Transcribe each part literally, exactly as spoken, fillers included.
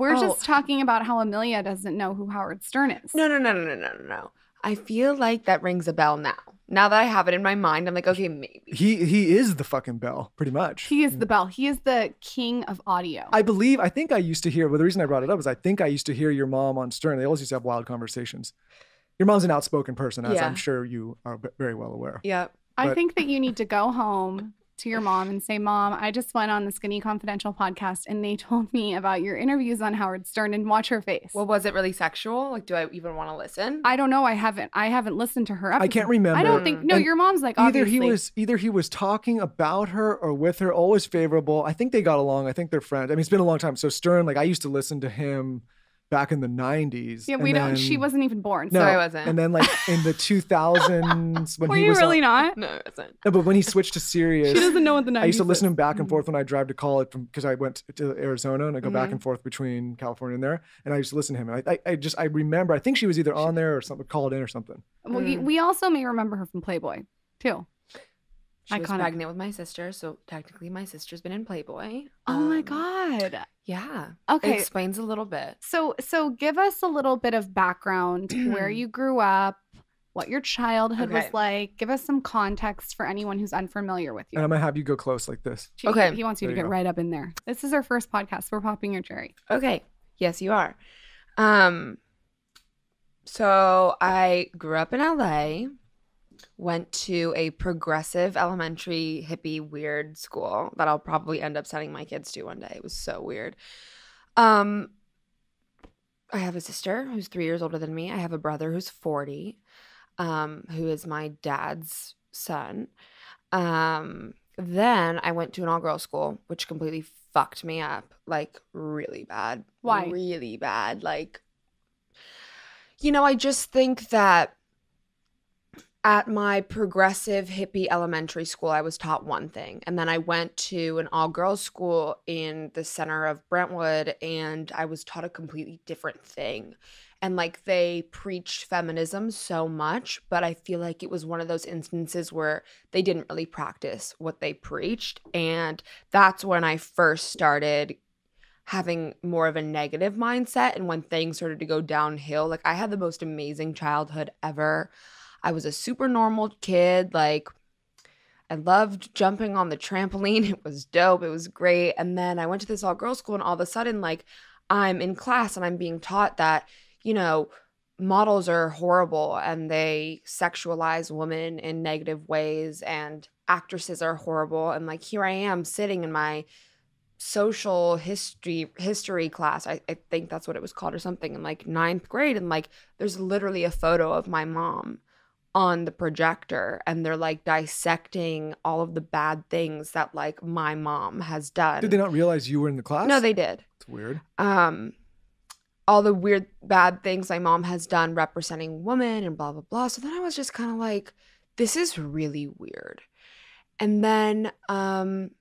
We're oh. just talking about how Amelia doesn't know who Howard Stern is. No, no, no, no, no, no, no. I feel like that rings a bell now. Now that I have it in my mind, I'm like, okay, maybe. He he is the fucking bell, pretty much. He is the bell. He is the king of audio. I believe, I think I used to hear, well, the reason I brought it up is I think I used to hear your mom on Stern. They always used to have wild conversations. Your mom's an outspoken person, as yeah. I'm sure you are very well aware. Yeah. But I think that you need to go home to your mom and say, Mom, I just went on the Skinny Confidential podcast and they told me about your interviews on Howard Stern, and watch her face. Well, was it really sexual? Like, do I even want to listen? I don't know. I haven't. I haven't listened to her episode. I can't remember. I don't think. No, and your mom's like, either obviously. he was either he was talking about her or with her. Always favorable. I think they got along. I think they're friends. I mean, it's been a long time. So Stern, like, I used to listen to him back in the nineties. Yeah, we don't. Then, she wasn't even born, no, so I wasn't. And then, like, in the two thousands, when were he you was really on, not? No, I wasn't. No, but when he switched to Sirius, she doesn't know what the nineties. I used to listen to him back and forth when I drive to college from because I went to Arizona and I go mm-hmm. back and forth between California and there, and I used to listen to him. And I, I, I just I remember I think she was either on there or something, called in or something. Well, mm. we also may remember her from Playboy too. She Iconic. was pregnant with my sister, so technically my sister's been in Playboy. Oh um, my God. Yeah. Okay. It explains a little bit. So so give us a little bit of background, where you grew up, what your childhood okay. was like. Give us some context for anyone who's unfamiliar with you. And I'm going to have you go close like this. She, okay. He wants you there to you get go. right up in there. This is our first podcast. We're popping your cherry. Okay. Yes, you are. Um. So I grew up in L A, went to a progressive elementary hippie weird school that I'll probably end up sending my kids to one day. It was so weird. Um, I have a sister who's three years older than me. I have a brother who's forty, um, who is my dad's son. Um, then I went to an all-girls school, which completely fucked me up, like really bad. Why? Really bad. Like, you know, I just think that at my progressive hippie elementary school, I was taught one thing. And then I went to an all-girls school in the center of Brentwood, and I was taught a completely different thing. And, like, they preached feminism so much, but I feel like it was one of those instances where they didn't really practice what they preached. And that's when I first started having more of a negative mindset, and when things started to go downhill. Like, I had the most amazing childhood ever. I was a super normal kid. Like, I loved jumping on the trampoline. It was dope. It was great. And then I went to this all-girls school, and all of a sudden, like, I'm in class and I'm being taught that, you know, models are horrible and they sexualize women in negative ways and actresses are horrible. And, like, here I am sitting in my social history history class, I, I think that's what it was called or something, in, like, ninth grade. And, like, there's literally a photo of my mom on the projector, and they're, like, dissecting all of the bad things that, like, my mom has done. Did they not realize you were in the class? No, they did. It's weird. Um, all the weird bad things my mom has done representing women and blah, blah, blah. So then I was just kind of like, this is really weird. And then um,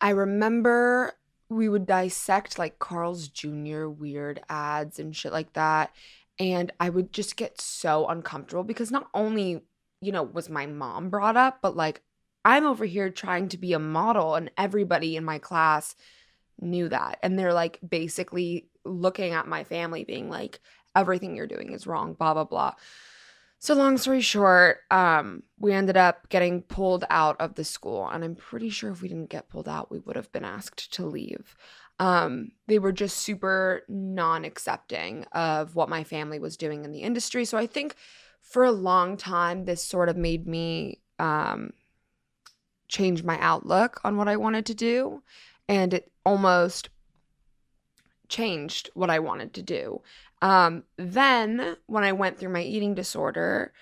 I remember we would dissect, like, Carl's Junior weird ads and shit like that. And I would just get so uncomfortable because not only, you know, was my mom brought up, but, like, I'm over here trying to be a model and everybody in my class knew that. And they're, like, basically looking at my family being like, everything you're doing is wrong, blah, blah, blah. So long story short, um, we ended up getting pulled out of the school. And I'm pretty sure if we didn't get pulled out, we would have been asked to leave. Um, they were just super non-accepting of what my family was doing in the industry. So I think for a long time, this sort of made me um, change my outlook on what I wanted to do. And it almost changed what I wanted to do. Um, then when I went through my eating disorder,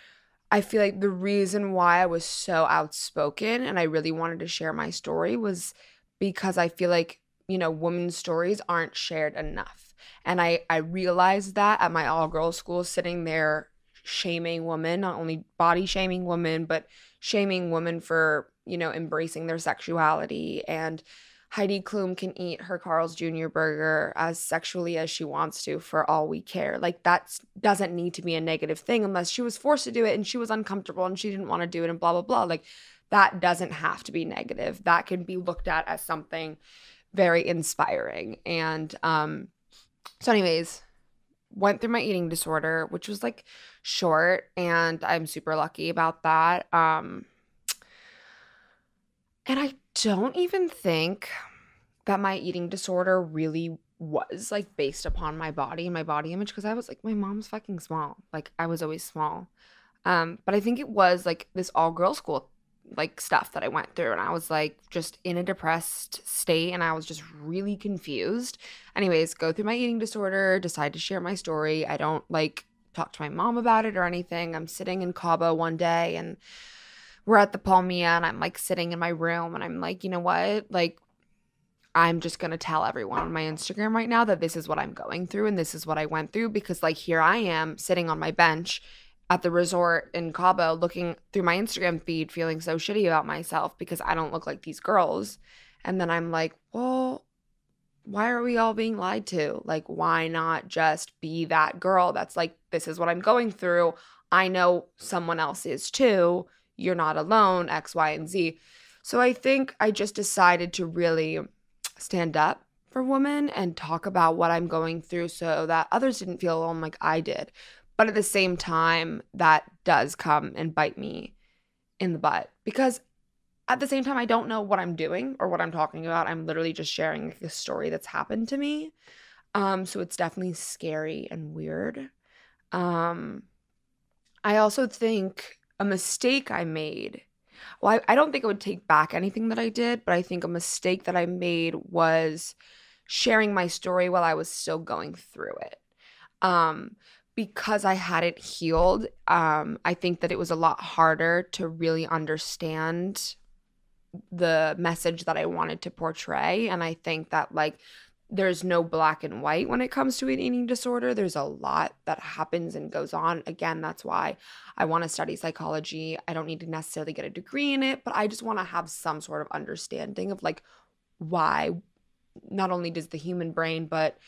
I feel like the reason why I was so outspoken and I really wanted to share my story was because I feel like, you know, women's stories aren't shared enough. And I, I realized that at my all-girls school, sitting there shaming women, not only body shaming women, but shaming women for, you know, embracing their sexuality. And Heidi Klum can eat her Carl's Junior burger as sexually as she wants to for all we care. Like, that doesn't need to be a negative thing unless she was forced to do it and she was uncomfortable and she didn't want to do it and blah, blah, blah. Like, that doesn't have to be negative. That can be looked at as something very inspiring. And um, So anyways, went through my eating disorder, which was like short, and I'm super lucky about that. Um, and I don't even think that my eating disorder really was like based upon my body and my body image, because I was like, my mom's fucking small. Like I was always small. Um, but I think it was like this all girl school like stuff that I went through, and I was like just in a depressed state, and I was just really confused. Anyways, go through my eating disorder, decide to share my story. I don't like talk to my mom about it or anything. I'm sitting in Cabo one day, and we're at the Palmia, and I'm like sitting in my room, and I'm like, you know what? Like, I'm just going to tell everyone on my Instagram right now that this is what I'm going through and this is what I went through, because like here I am sitting on my bench at the resort in Cabo looking through my Instagram feed feeling so shitty about myself because I don't look like these girls. And then I'm like, well, why are we all being lied to? Like, why not just be that girl that's like, this is what I'm going through. I know someone else is too. You're not alone, X, Y, and Z. So I think I just decided to really stand up for women and talk about what I'm going through so that others didn't feel alone like I did. But at the same time, that does come and bite me in the butt, because at the same time, I don't know what I'm doing or what I'm talking about. I'm literally just sharing the story that's happened to me. Um, so it's definitely scary and weird. Um, I also think a mistake I made, well, I, I don't think I would take back anything that I did, but I think a mistake that I made was sharing my story while I was still going through it. Um, because I hadn't healed, um, I think that it was a lot harder to really understand the message that I wanted to portray. And I think that, like, there's no black and white when it comes to an eating disorder. There's a lot that happens and goes on. Again, that's why I want to study psychology. I don't need to necessarily get a degree in it, but I just want to have some sort of understanding of like why not only does the human brain, but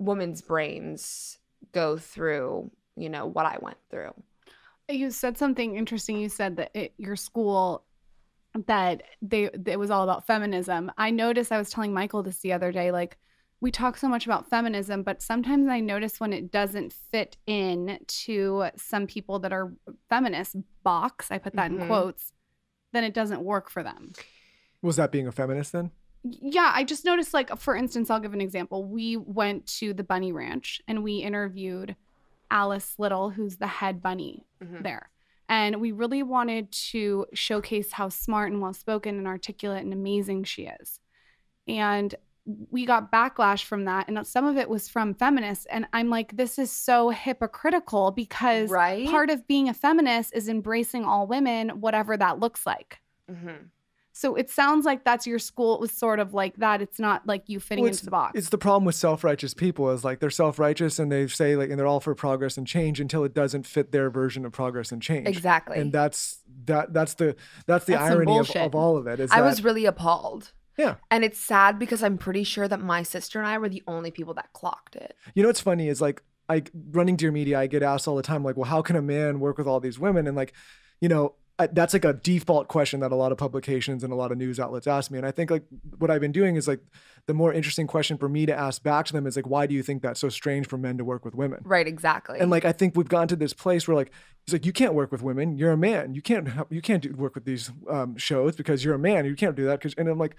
women's brains go through, you know, what I went through. You said something interesting. You said that at your school that they it was all about feminism. I noticed, I was telling Michael this the other day, like we talk so much about feminism, but sometimes I notice when it doesn't fit in to some people that are feminist box, I put that mm-hmm. in quotes, then it doesn't work for them. Was that being a feminist then? Yeah, I just noticed, like, for instance, I'll give an example. We went to the Bunny Ranch and we interviewed Alice Little, who's the head bunny mm-hmm. there. And we really wanted to showcase how smart and well-spoken and articulate and amazing she is. And we got backlash from that. And some of it was from feminists. And I'm like, this is so hypocritical, because right? part of being a feminist is embracing all women, whatever that looks like. Mm-hmm. So it sounds like that's your school. It was sort of like that. It's not like you fitting well, into the box. It's the problem with self-righteous people is like they're self-righteous and they say like, and they're all for progress and change until it doesn't fit their version of progress and change. Exactly. And that's that. That's the that's the that's irony of, of all of it. Is I that, was really appalled. Yeah. And it's sad because I'm pretty sure that my sister and I were the only people that clocked it. You know what's funny is like I running Dear Media, I get asked all the time like, well, how can a man work with all these women? And like, you know. I, that's like a default question that a lot of publications and a lot of news outlets ask me. And I think like what I've been doing is like the more interesting question for me to ask back to them is like, why do you think that's so strange for men to work with women? Right, exactly. And like, I think we've gotten to this place where like, it's like, you can't work with women. You're a man. You can't, you can't do, work with these um, shows because you're a man. You can't do that. Cause, and I'm like,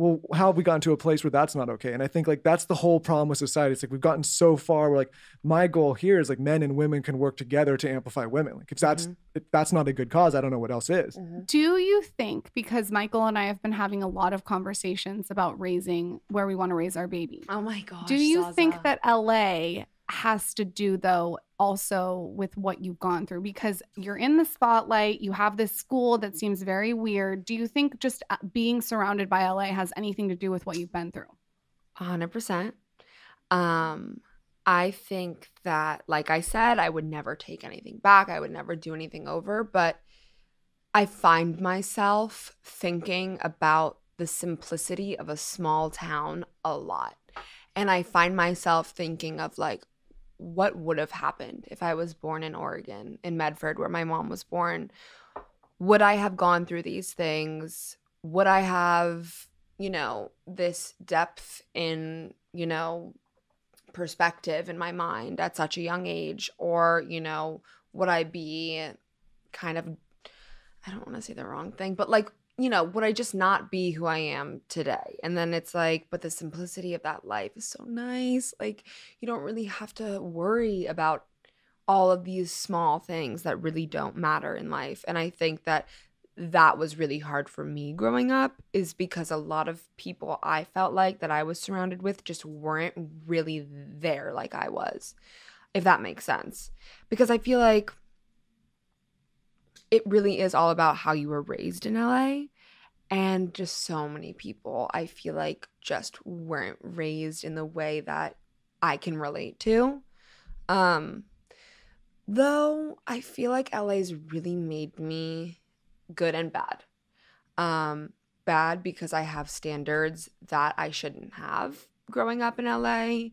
well, how have we gotten to a place where that's not okay? And I think like that's the whole problem with society. It's like we've gotten so far where like my goal here is like men and women can work together to amplify women. Like if that's mm-hmm. if that's not a good cause, I don't know what else is. Mm-hmm. Do you think, because Michael and I have been having a lot of conversations about raising where we want to raise our baby. Oh my gosh. Do you Zaza. think that L A has to do though also with what you've gone through, because you're in the spotlight, you have this school that seems very weird. Do you think just being surrounded by L A has anything to do with what you've been through? one hundred percent. Um, I think that, like I said, I would never take anything back. I would never do anything over, but I find myself thinking about the simplicity of a small town a lot. And I find myself thinking of like, what would have happened if I was born in Oregon, in Medford, where my mom was born? Would I have gone through these things? Would I have, you know, this depth in, you know, perspective in my mind at such a young age? Or, you know, would I be kind of, I don't want to say the wrong thing, but like, you know, would I just not be who I am today? And then it's like, but the simplicity of that life is so nice. Like, you don't really have to worry about all of these small things that really don't matter in life. And I think that that was really hard for me growing up, is because a lot of people I felt like that I was surrounded with just weren't really there like I was, if that makes sense. Because I feel like it really is all about how you were raised in L A, and just so many people I feel like just weren't raised in the way that I can relate to. Um, though I feel like L A's really made me good and bad. Um, bad because I have standards that I shouldn't have growing up in L A.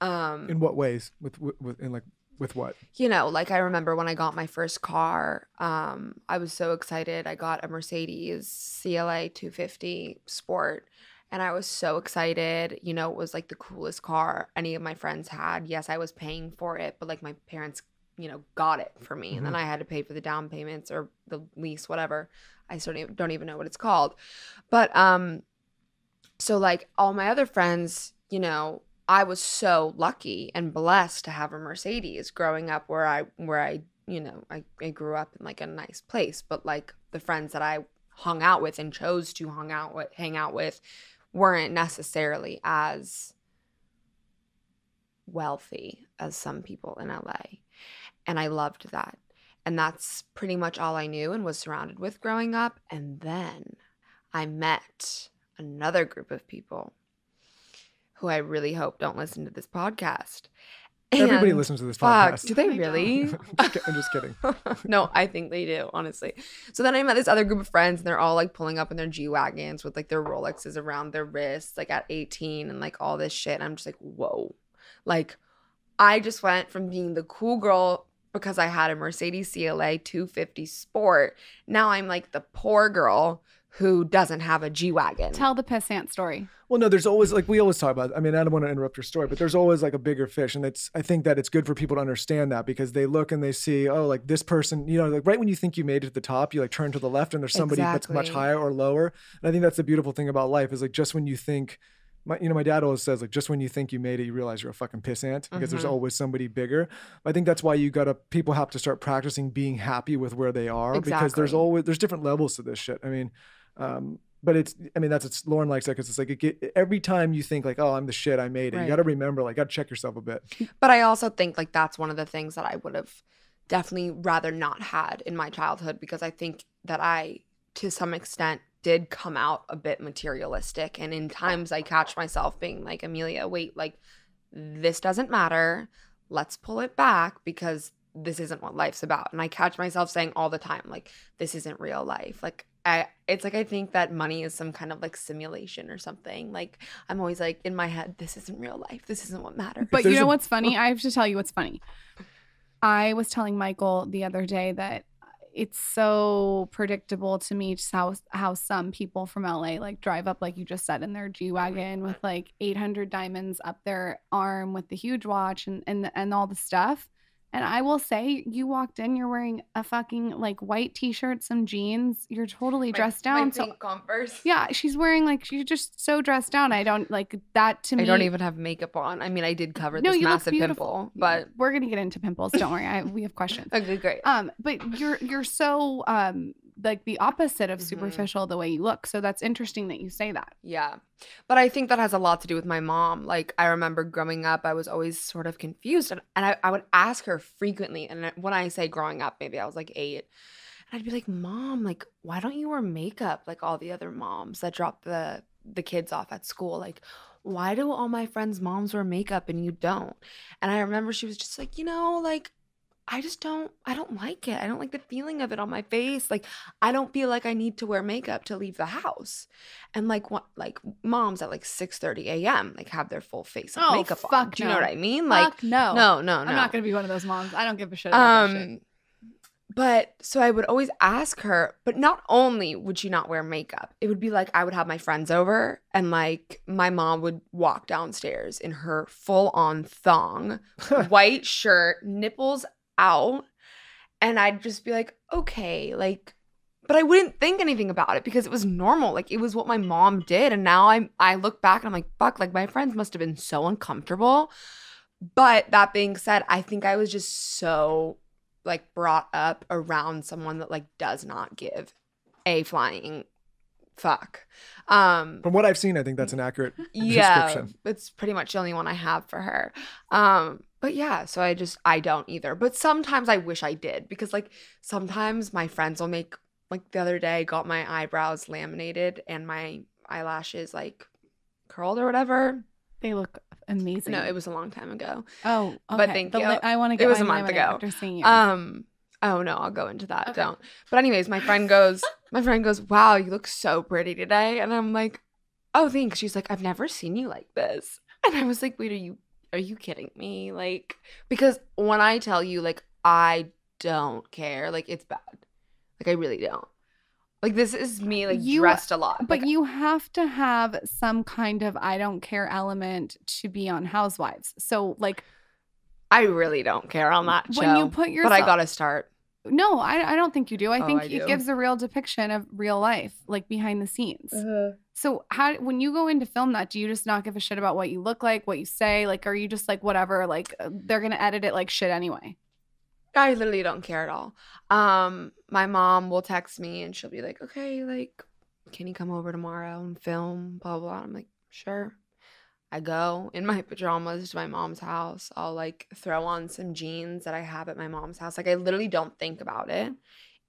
Um, in what ways? With, with, with in like with what? You know, like I remember when I got my first car, um, I was so excited. I got a Mercedes C L A two fifty Sport, and I was so excited. You know, it was like the coolest car any of my friends had. Yes, I was paying for it, but like my parents, you know, got it for me. And then I had to pay for the down payments or the lease, whatever. I sort of don't even know what it's called. But um, so like all my other friends, you know, I was so lucky and blessed to have a Mercedes growing up where I, where I, you know, I, I grew up in like a nice place. But like the friends that I hung out with and chose to hung out with, hang out with weren't necessarily as wealthy as some people in L A. And I loved that. And that's pretty much all I knew and was surrounded with growing up. And then I met another group of people who I really hope don't listen to this podcast. Everybody and listens to this fuck, podcast. Do they really? I'm just, I'm just kidding. No, I think they do, honestly. So then I met this other group of friends, and they're all like pulling up in their G-Wagons with like their Rolexes around their wrists, like at eighteen and like all this shit. And I'm just like, whoa. Like, I just went from being the cool girl because I had a Mercedes C L A two fifty Sport. Now I'm like the poor girl who doesn't have a G-Wagon. Tell the pissant story. Well, no, there's always, like we always talk about, I mean, I don't want to interrupt your story, but there's always like a bigger fish. And it's, I think that it's good for people to understand that, because they look and they see, oh, like this person, you know, like right when you think you made it to the top, you like turn to the left and there's somebody exactly. that's much higher or lower. And I think that's the beautiful thing about life, is like just when you think, My, you know, my dad always says, like, just when you think you made it, you realize you're a fucking pissant, because mm-hmm. there's always somebody bigger. I think that's why you gotta, people have to start practicing being happy with where they are, exactly. because there's always, there's different levels to this shit. I mean, um, but it's, I mean, that's, it's, Lauren likes that, because it's like, it get, every time you think like, oh, I'm the shit, I made it. Right. You gotta remember, like, gotta check yourself a bit. But I also think like that's one of the things that I would have definitely rather not had in my childhood, because I think that I, to some extent, did come out a bit materialistic. And in times I catch myself being like, Amelia, wait, like this doesn't matter. Let's pull it back, because this isn't what life's about. And I catch myself saying all the time, like, this isn't real life. Like I, it's like, I think that money is some kind of like simulation or something. Like I'm always like in my head, this isn't real life. This isn't what matters. But you know what's funny? I have to tell you what's funny. I was telling Michael the other day that it's so predictable to me just how how some people from L A like drive up, like you just said, in their G-Wagon with like eight hundred diamonds up their arm with the huge watch and, and and all the stuff. And I will say, you walked in, you're wearing a fucking like white t-shirt, some jeans. You're totally dressed my, down. My pink so, Converse. Yeah, she's wearing like, she's just so dressed down. I don't like that to I me. I don't even have makeup on. I mean, I did cover no, this massive pimple, but we're gonna get into pimples. Don't worry, I, we have questions. Okay, great. Um, but you're you're so um like the opposite of superficial mm-hmm. the way you look. So that's interesting that you say that. Yeah, but I think that has a lot to do with my mom. Like I remember growing up, I was always sort of confused, and, and I, I would ask her frequently. And when I say growing up, maybe I was like eight, and I'd be like, Mom, like why don't you wear makeup like all the other moms that drop the the kids off at school? Like why do all my friends' moms wear makeup and you don't? And I remember she was just like, you know, like I just don't, I don't like it. I don't like the feeling of it on my face. Like, I don't feel like I need to wear makeup to leave the house. And like, what, like moms at like six thirty a m like have their full face of oh, makeup fuck on. No. Do you know what I mean? Like, fuck no, no, no, no. I'm not going to be one of those moms. I don't give a shit about um, that shit. But so I would always ask her, but not only would she not wear makeup, it would be like I would have my friends over and like my mom would walk downstairs in her full on thong, white shirt, nipples out. And I'd just be like, okay, like, but I wouldn't think anything about it because it was normal. Like it was what my mom did. And now I'm, I look back and I'm like, fuck, like my friends must have been so uncomfortable. But that being said, I think I was just so like brought up around someone that like does not give a flying fuck. Um, From what I've seen, I think that's an accurate yeah, description. It's pretty much the only one I have for her. Um, but yeah, so I just, I don't either. But sometimes I wish I did because like sometimes my friends will make, like the other day I got my eyebrows laminated and my eyelashes like curled or whatever. They look amazing. No, it was a long time ago. Oh, okay. But thank the, you. I want to get it was a month ago. After seeing you. Um, oh no, I'll go into that. Okay. Don't. But anyways, my friend goes, my friend goes, wow, you look so pretty today. And I'm like, oh, thanks. She's like, I've never seen you like this. And I was like, wait, are you are you kidding me? Like, because when I tell you, like, I don't care. Like, it's bad. Like, I really don't. Like, this is me, like, you, dressed a lot. But like, you have to have some kind of I don't care element to be on Housewives. So, like. I really don't care on that show. When you put yourself. But I got to start. No, I, I don't think you do. I oh, think I it do. gives a real depiction of real life, like, behind the scenes. Uh-huh. So, how when you go in to film that, do you just not give a shit about what you look like, what you say? Like, are you just, like, whatever? Like, they're going to edit it like shit anyway. I literally don't care at all. Um, my mom will text me and she'll be like, okay, like, can you come over tomorrow and film, blah, blah, blah. I'm like, sure. I go in my pajamas to my mom's house. I'll, like, throw on some jeans that I have at my mom's house. Like, I literally don't think about it.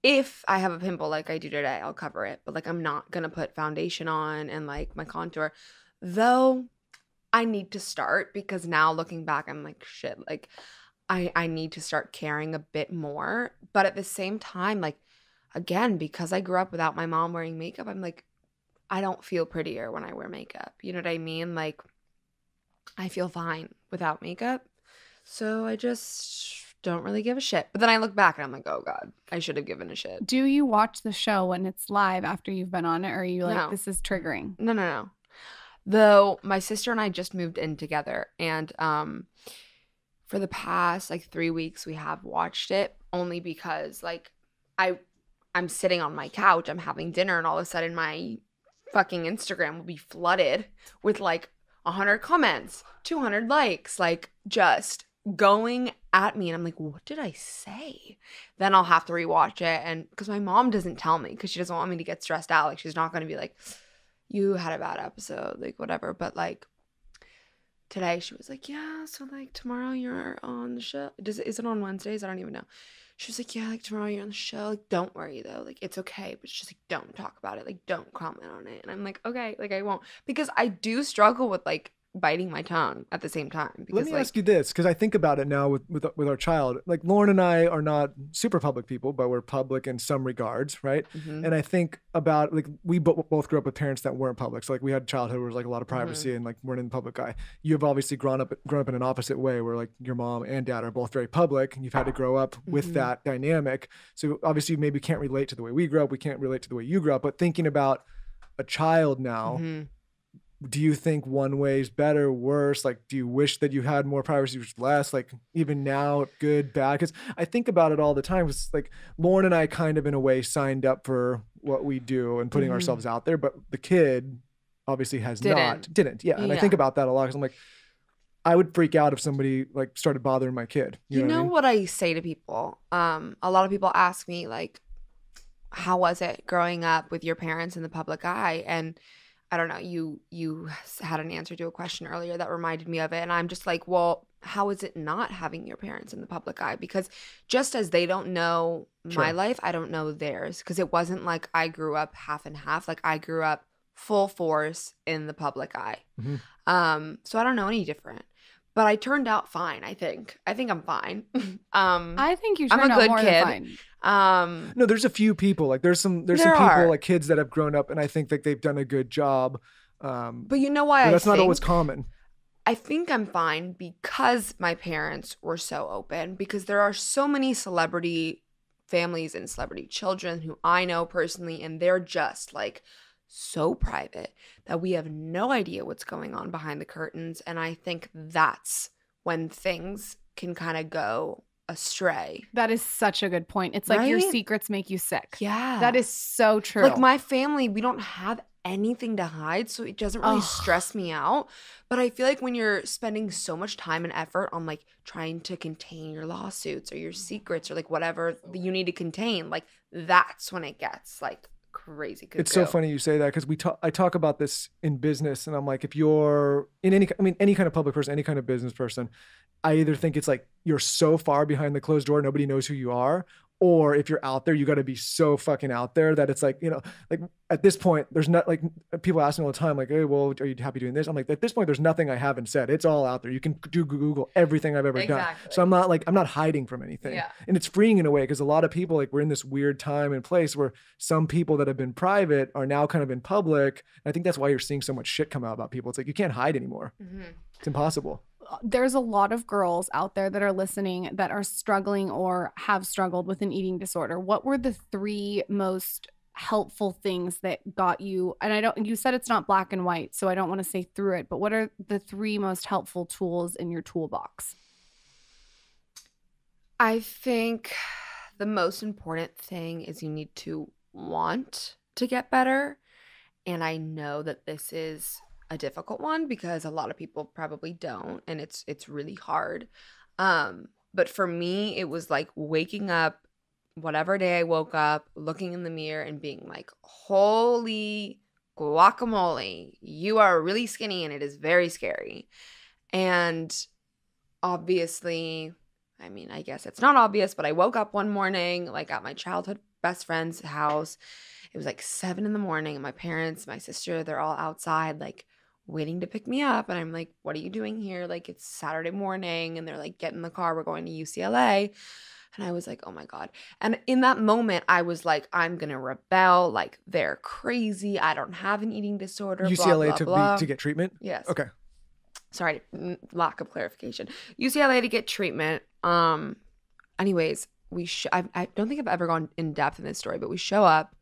If I have a pimple like I do today, I'll cover it. But, like, I'm not going to put foundation on and, like, my contour. Though I need to start because now looking back, I'm like, shit, like – I, I need to start caring a bit more. But at the same time, like, again, because I grew up without my mom wearing makeup, I'm like, I don't feel prettier when I wear makeup. You know what I mean? Like, I feel fine without makeup. So I just don't really give a shit. But then I look back and I'm like, oh, God, I should have given a shit. Do you watch the show when it's live after you've been on it? Or are you like, no. This is triggering? No, no, no. Though my sister and I just moved in together. And um. For the past like three weeks we have watched it only because like I I'm sitting on my couch, I'm having dinner, and all of a sudden my fucking Instagram will be flooded with like one hundred comments, two hundred likes, like just going at me, and I'm like, what did I say? Then I'll have to rewatch it, and because my mom doesn't tell me because she doesn't want me to get stressed out. Like she's not going to be like, you had a bad episode, like whatever. But like today she was like, yeah, so like tomorrow you're on the show. Does it, is it on Wednesdays? I don't even know. She was like, yeah, like tomorrow you're on the show. Like, don't worry though. Like, it's okay. But she's like, don't talk about it. Like, don't comment on it. And I'm like, okay, like I won't. Because I do struggle with like biting my tongue at the same time. Because, Let me like, ask you this, because I think about it now with, with with our child. Like Lauren and I are not super public people, but we're public in some regards, right? Mm-hmm. And I think about like we bo both grew up with parents that weren't public. So like we had childhood where there was like a lot of privacy mm-hmm. and like weren't in the public eye. You have obviously grown up grown up in an opposite way where like your mom and dad are both very public, and you've had to grow up with mm-hmm. that dynamic. So obviously you maybe can't relate to the way we grew up. We can't relate to the way you grew up. But thinking about a child now. Mm-hmm. Do you think one way is better, worse? Like, do you wish that you had more privacy, which less? Like, even now, good, bad? Because I think about it all the time. It's like Lauren and I kind of, in a way, signed up for what we do and putting mm-hmm. ourselves out there. But the kid obviously has didn't. not. Didn't. Yeah. And yeah. I think about that a lot because I'm like, I would freak out if somebody, like, started bothering my kid. You, you know, know what, I mean? What I say to people? Um, a lot of people ask me, like, how was it growing up with your parents in the public eye? And I don't know, you you had an answer to a question earlier that reminded me of it. And I'm just like, well, how is it not having your parents in the public eye? Because just as they don't know my sure. life, I don't know theirs. Because it wasn't like I grew up half and half. Like I grew up full force in the public eye. Mm-hmm. Um, so I don't know any different. But I turned out fine, I think. I think I'm fine. um, I think you turned out more than fine. Um, no, there's a few people. Like there's some there's there some people are. like kids that have grown up, and I think that they've done a good job. Um, but you know why? I that's think, not always common. I think I'm fine because my parents were so open. Because there are so many celebrity families and celebrity children who I know personally, and they're just like so private that we have no idea what's going on behind the curtains. And I think that's when things can kind of go astray. That is such a good point. It's like, right? Your secrets make you sick. Yeah. That is so true. Like my family, we don't have anything to hide, so it doesn't really Ugh. stress me out. But I feel like when you're spending so much time and effort on like trying to contain your lawsuits or your secrets or like whatever you need to contain, like that's when it gets like crazy. Cuckoo. It's so funny you say that, because we talk, I talk about this in business, and I'm like, if you're in any, I mean, any kind of public person, any kind of business person, I either think it's like you're so far behind the closed door, nobody knows who you are, or if you're out there, you got to be so fucking out there that it's like, you know, like at this point, there's not like, people ask me all the time, like, hey, well, are you happy doing this? I'm like, at this point, there's nothing I haven't said. It's all out there. You can do Google everything I've ever exactly. done. So I'm not like, I'm not hiding from anything. Yeah. And it's freeing in a way, because a lot of people, like, we're in this weird time and place where some people that have been private are now kind of in public. And I think that's why you're seeing so much shit come out about people. It's like, you can't hide anymore. Mm-hmm. It's impossible. There's a lot of girls out there that are listening that are struggling or have struggled with an eating disorder. What were the three most helpful things that got you? And I don't, you said it's not black and white, so I don't want to say through it, but what are the three most helpful tools in your toolbox? I think the most important thing is you need to want to get better. And I know that this is a difficult one, because a lot of people probably don't, and it's it's really hard. Um, but for me, it was like waking up, whatever day I woke up, looking in the mirror and being like, holy guacamole, you are really skinny, and it is very scary. And obviously, I mean, I guess it's not obvious, but I woke up one morning like at my childhood best friend's house. It was like seven in the morning, and my parents, my sister, they're all outside like waiting to pick me up. And I'm like, what are you doing here? Like, it's Saturday morning. And they're like, get in the car, we're going to U C L A. And I was like, oh my God. And in that moment, I was like, I'm going to rebel. Like, they're crazy. I don't have an eating disorder. U C L A blah, blah, blah. Be, to get treatment? Yes. Okay. Sorry, lack of clarification. U C L A to get treatment. Um. Anyways, we sh- I, I don't think I've ever gone in depth in this story, but we show up.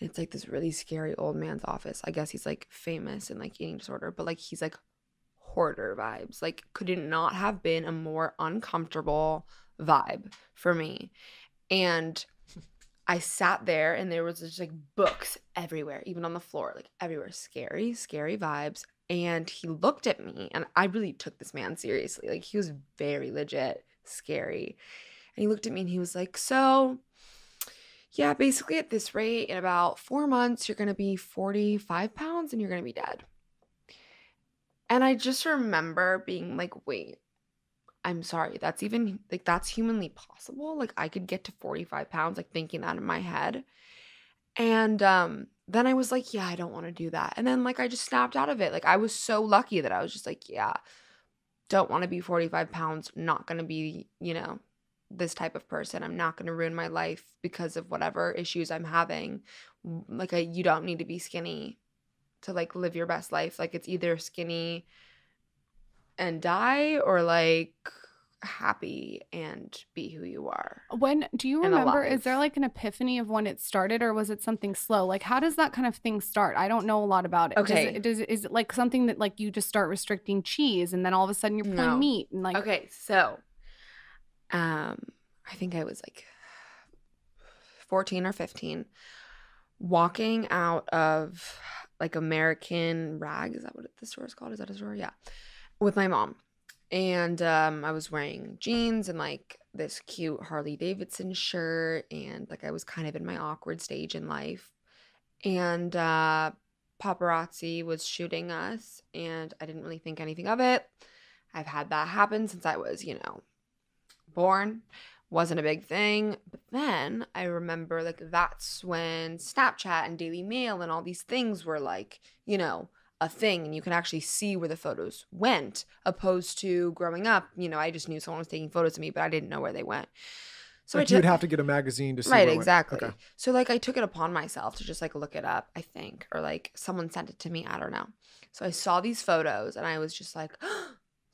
It's like this really scary old man's office. I guess he's like famous and like eating disorder, but like he's like hoarder vibes. Like, could it not have been a more uncomfortable vibe for me? And I sat there, and there was just like books everywhere, even on the floor, like everywhere. Scary, scary vibes. And he looked at me, and I really took this man seriously. Like, he was very legit scary. And he looked at me, and he was like, so... yeah, basically at this rate, in about four months, you're going to be forty-five pounds and you're going to be dead. And I just remember being like, wait, I'm sorry. That's even, like, that's humanly possible. Like, I could get to forty-five pounds, like, thinking that in my head. And um, then I was like, yeah, I don't want to do that. And then, like, I just snapped out of it. Like, I was so lucky that I was just like, yeah, don't want to be forty-five pounds, not going to be, you know, this type of person. I'm not going to ruin my life because of whatever issues I'm having. Like, I, you don't need to be skinny to like live your best life. Like, it's either skinny and die, or like happy and be who you are. When do you remember, is there like an epiphany of when it started, or was it something slow? Like, how does that kind of thing start? I don't know a lot about it. Okay. Does it, does it, is it like something that like you just start restricting cheese, and then all of a sudden you're pulling no. meat and like, okay. So, Um, I think I was like fourteen or fifteen, walking out of like American Rag. Is that what the store is called? Is that a store? Yeah. With my mom. And um, I was wearing jeans and like this cute Harley Davidson shirt. And like I was kind of in my awkward stage in life. And uh, paparazzi was shooting us. And I didn't really think anything of it. I've had that happen since I was, you know, born. Wasn't a big thing. But then I remember, like, that's when Snapchat and Daily Mail and all these things were like, you know, a thing, and you can actually see where the photos went, opposed to growing up, you know, I just knew someone was taking photos of me, but I didn't know where they went. So like, I you'd have to get a magazine to see right where exactly it went. Okay. So like I took it upon myself to just like look it up, I think, or like someone sent it to me, I don't know. So I saw these photos, and I was just like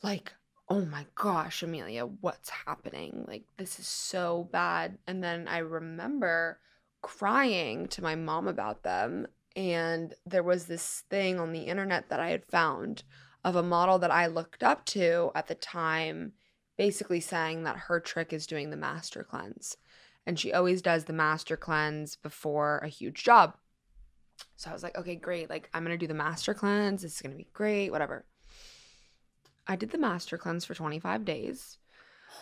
like oh my gosh, Amelia, what's happening? Like, this is so bad. And then I remember crying to my mom about them. And there was this thing on the internet that I had found of a model that I looked up to at the time, basically saying that her trick is doing the Master Cleanse. And she always does the Master Cleanse before a huge job. So I was like, okay, great. Like, I'm going to do the Master Cleanse. It's going to be great, whatever. I did the Master Cleanse for twenty-five days.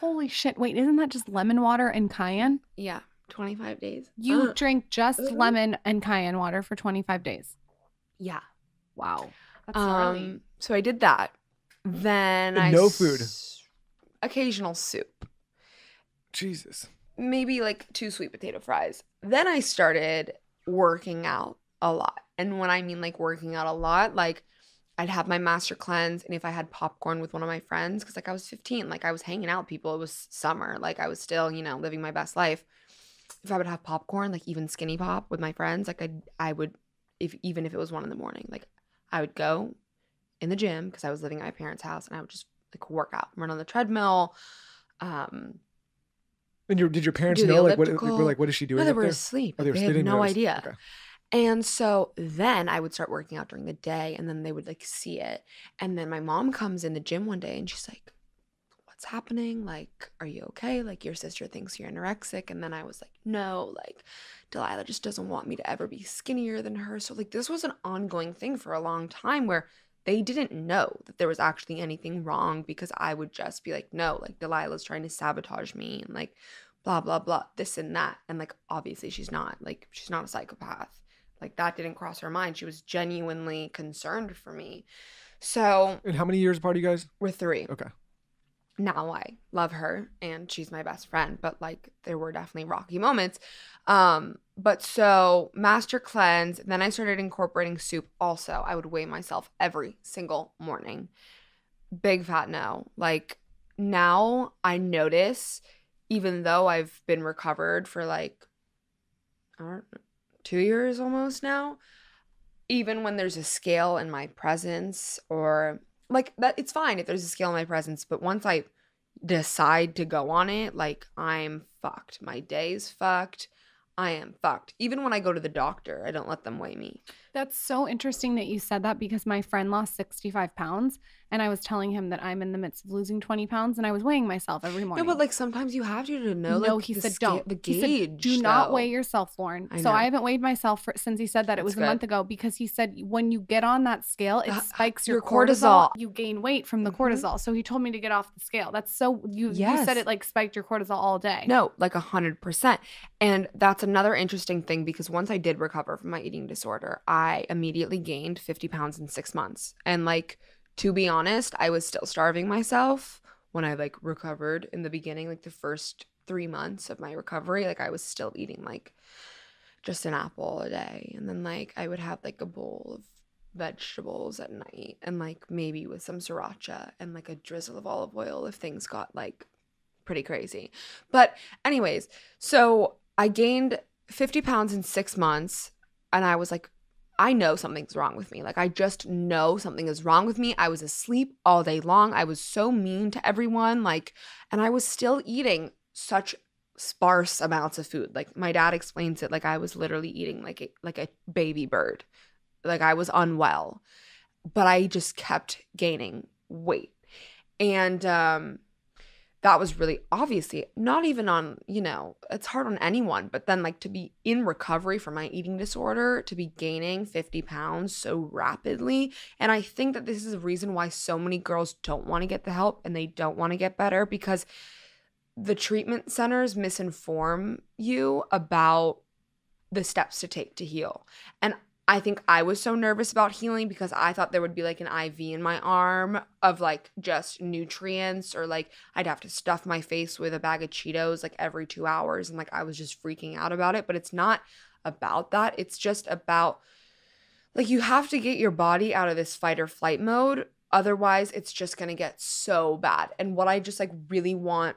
Holy shit. Wait, isn't that just lemon water and cayenne? Yeah, twenty-five days. You uh, drink just uh, lemon and cayenne water for twenty-five days? Yeah. Wow. That's um, really... So I did that. Then I... No food. S- occasional soup. Jesus. Maybe like two sweet potato fries. Then I started working out a lot. And when I mean like working out a lot, like I'd have my Master Cleanse, and if I had popcorn with one of my friends, because like I was fifteen, like I was hanging out with people. It was summer. Like I was still, you know, living my best life. If I would have popcorn, like even skinny pop with my friends, like I I would, if even if it was one in the morning, like I would go in the gym because I was living at my parents' house, and I would just like work out, run on the treadmill. Um, And your, did your parents know, like, what, like, were like, what is she doing? No, they were there? asleep. Oh, they, were they had no was, idea. Okay. And so then I would start working out during the day, and then they would like see it. And then my mom comes in the gym one day, and she's like, "What's happening? Like, are you okay? Like, your sister thinks you're anorexic." And then I was like, "No, like, Delilah just doesn't want me to ever be skinnier than her." So like, this was an ongoing thing for a long time where they didn't know that there was actually anything wrong, because I would just be like, "No, like, Delilah's trying to sabotage me," and like, blah, blah, blah, this and that. And like, obviously she's not, like, she's not a psychopath. Like, that didn't cross her mind. She was genuinely concerned for me. So. And how many years apart are you guys? We're three. Okay. Now I love her and she's my best friend, but like, there were definitely rocky moments. Um, but so Master Cleanse, then I started incorporating soup also. I would weigh myself every single morning. Big fat no. Like, now I notice, even though I've been recovered for like, I don't know, two years almost now, even when there's a scale in my presence, or like that, it's fine if there's a scale in my presence, but once I decide to go on it, like, I'm fucked. My day's fucked. I am fucked. Even when I go to the doctor, I don't let them weigh me. That's so interesting that you said that, because my friend lost sixty-five pounds, and I was telling him that I'm in the midst of losing twenty pounds, and I was weighing myself every morning. No, but like, sometimes you have to, to know. No, like, he the said sca- don't. The gauge. He said, do though. not weigh yourself, Lauren. I so I haven't weighed myself for, since he said that. That's it was good. a month ago, because he said when you get on that scale, it uh, spikes your, your cortisol. cortisol. You gain weight from the mm-hmm. cortisol. So he told me to get off the scale. That's so you, yes. you said it like spiked your cortisol all day. No, like one hundred percent. And that's another interesting thing, because once I did recover from my eating disorder, I immediately gained fifty pounds in six months. And like, to be honest, I was still starving myself when I like recovered in the beginning, like the first three months of my recovery. Like, I was still eating like just an apple a day. And then like, I would have like a bowl of vegetables at night, and like maybe with some sriracha and like a drizzle of olive oil if things got like pretty crazy. But anyways, so I gained fifty pounds in six months and I was like, I know something's wrong with me. Like, I just know something is wrong with me. I was asleep all day long. I was so mean to everyone. Like, and I was still eating such sparse amounts of food. Like, my dad explains it like I was literally eating like a, like a baby bird. Like, I was unwell, but I just kept gaining weight. And, um, that was really obviously not even on, you know, it's hard on anyone, but then like to be in recovery from my eating disorder, to be gaining fifty pounds so rapidly. And I think that this is a reason why so many girls don't want to get the help and they don't want to get better, because the treatment centers misinform you about the steps to take to heal. And I think I was so nervous about healing because I thought there would be like an I V in my arm of like just nutrients, or like I'd have to stuff my face with a bag of Cheetos like every two hours. And like, I was just freaking out about it, but it's not about that. It's just about like, you have to get your body out of this fight or flight mode. Otherwise it's just going to get so bad. And what I just like really want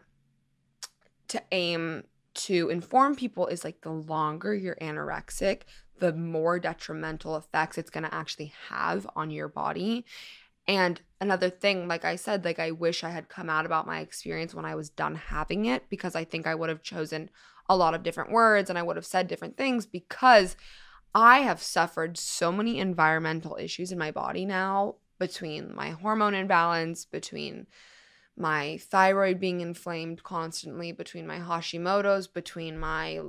to aim to inform people is like, the longer you're anorexic, the more detrimental effects it's going to actually have on your body. And another thing, like I said, like I wish I had come out about my experience when I was done having it, because I think I would have chosen a lot of different words and I would have said different things, because I have suffered so many environmental issues in my body now, between my hormone imbalance, between my thyroid being inflamed constantly, between my Hashimoto's, between my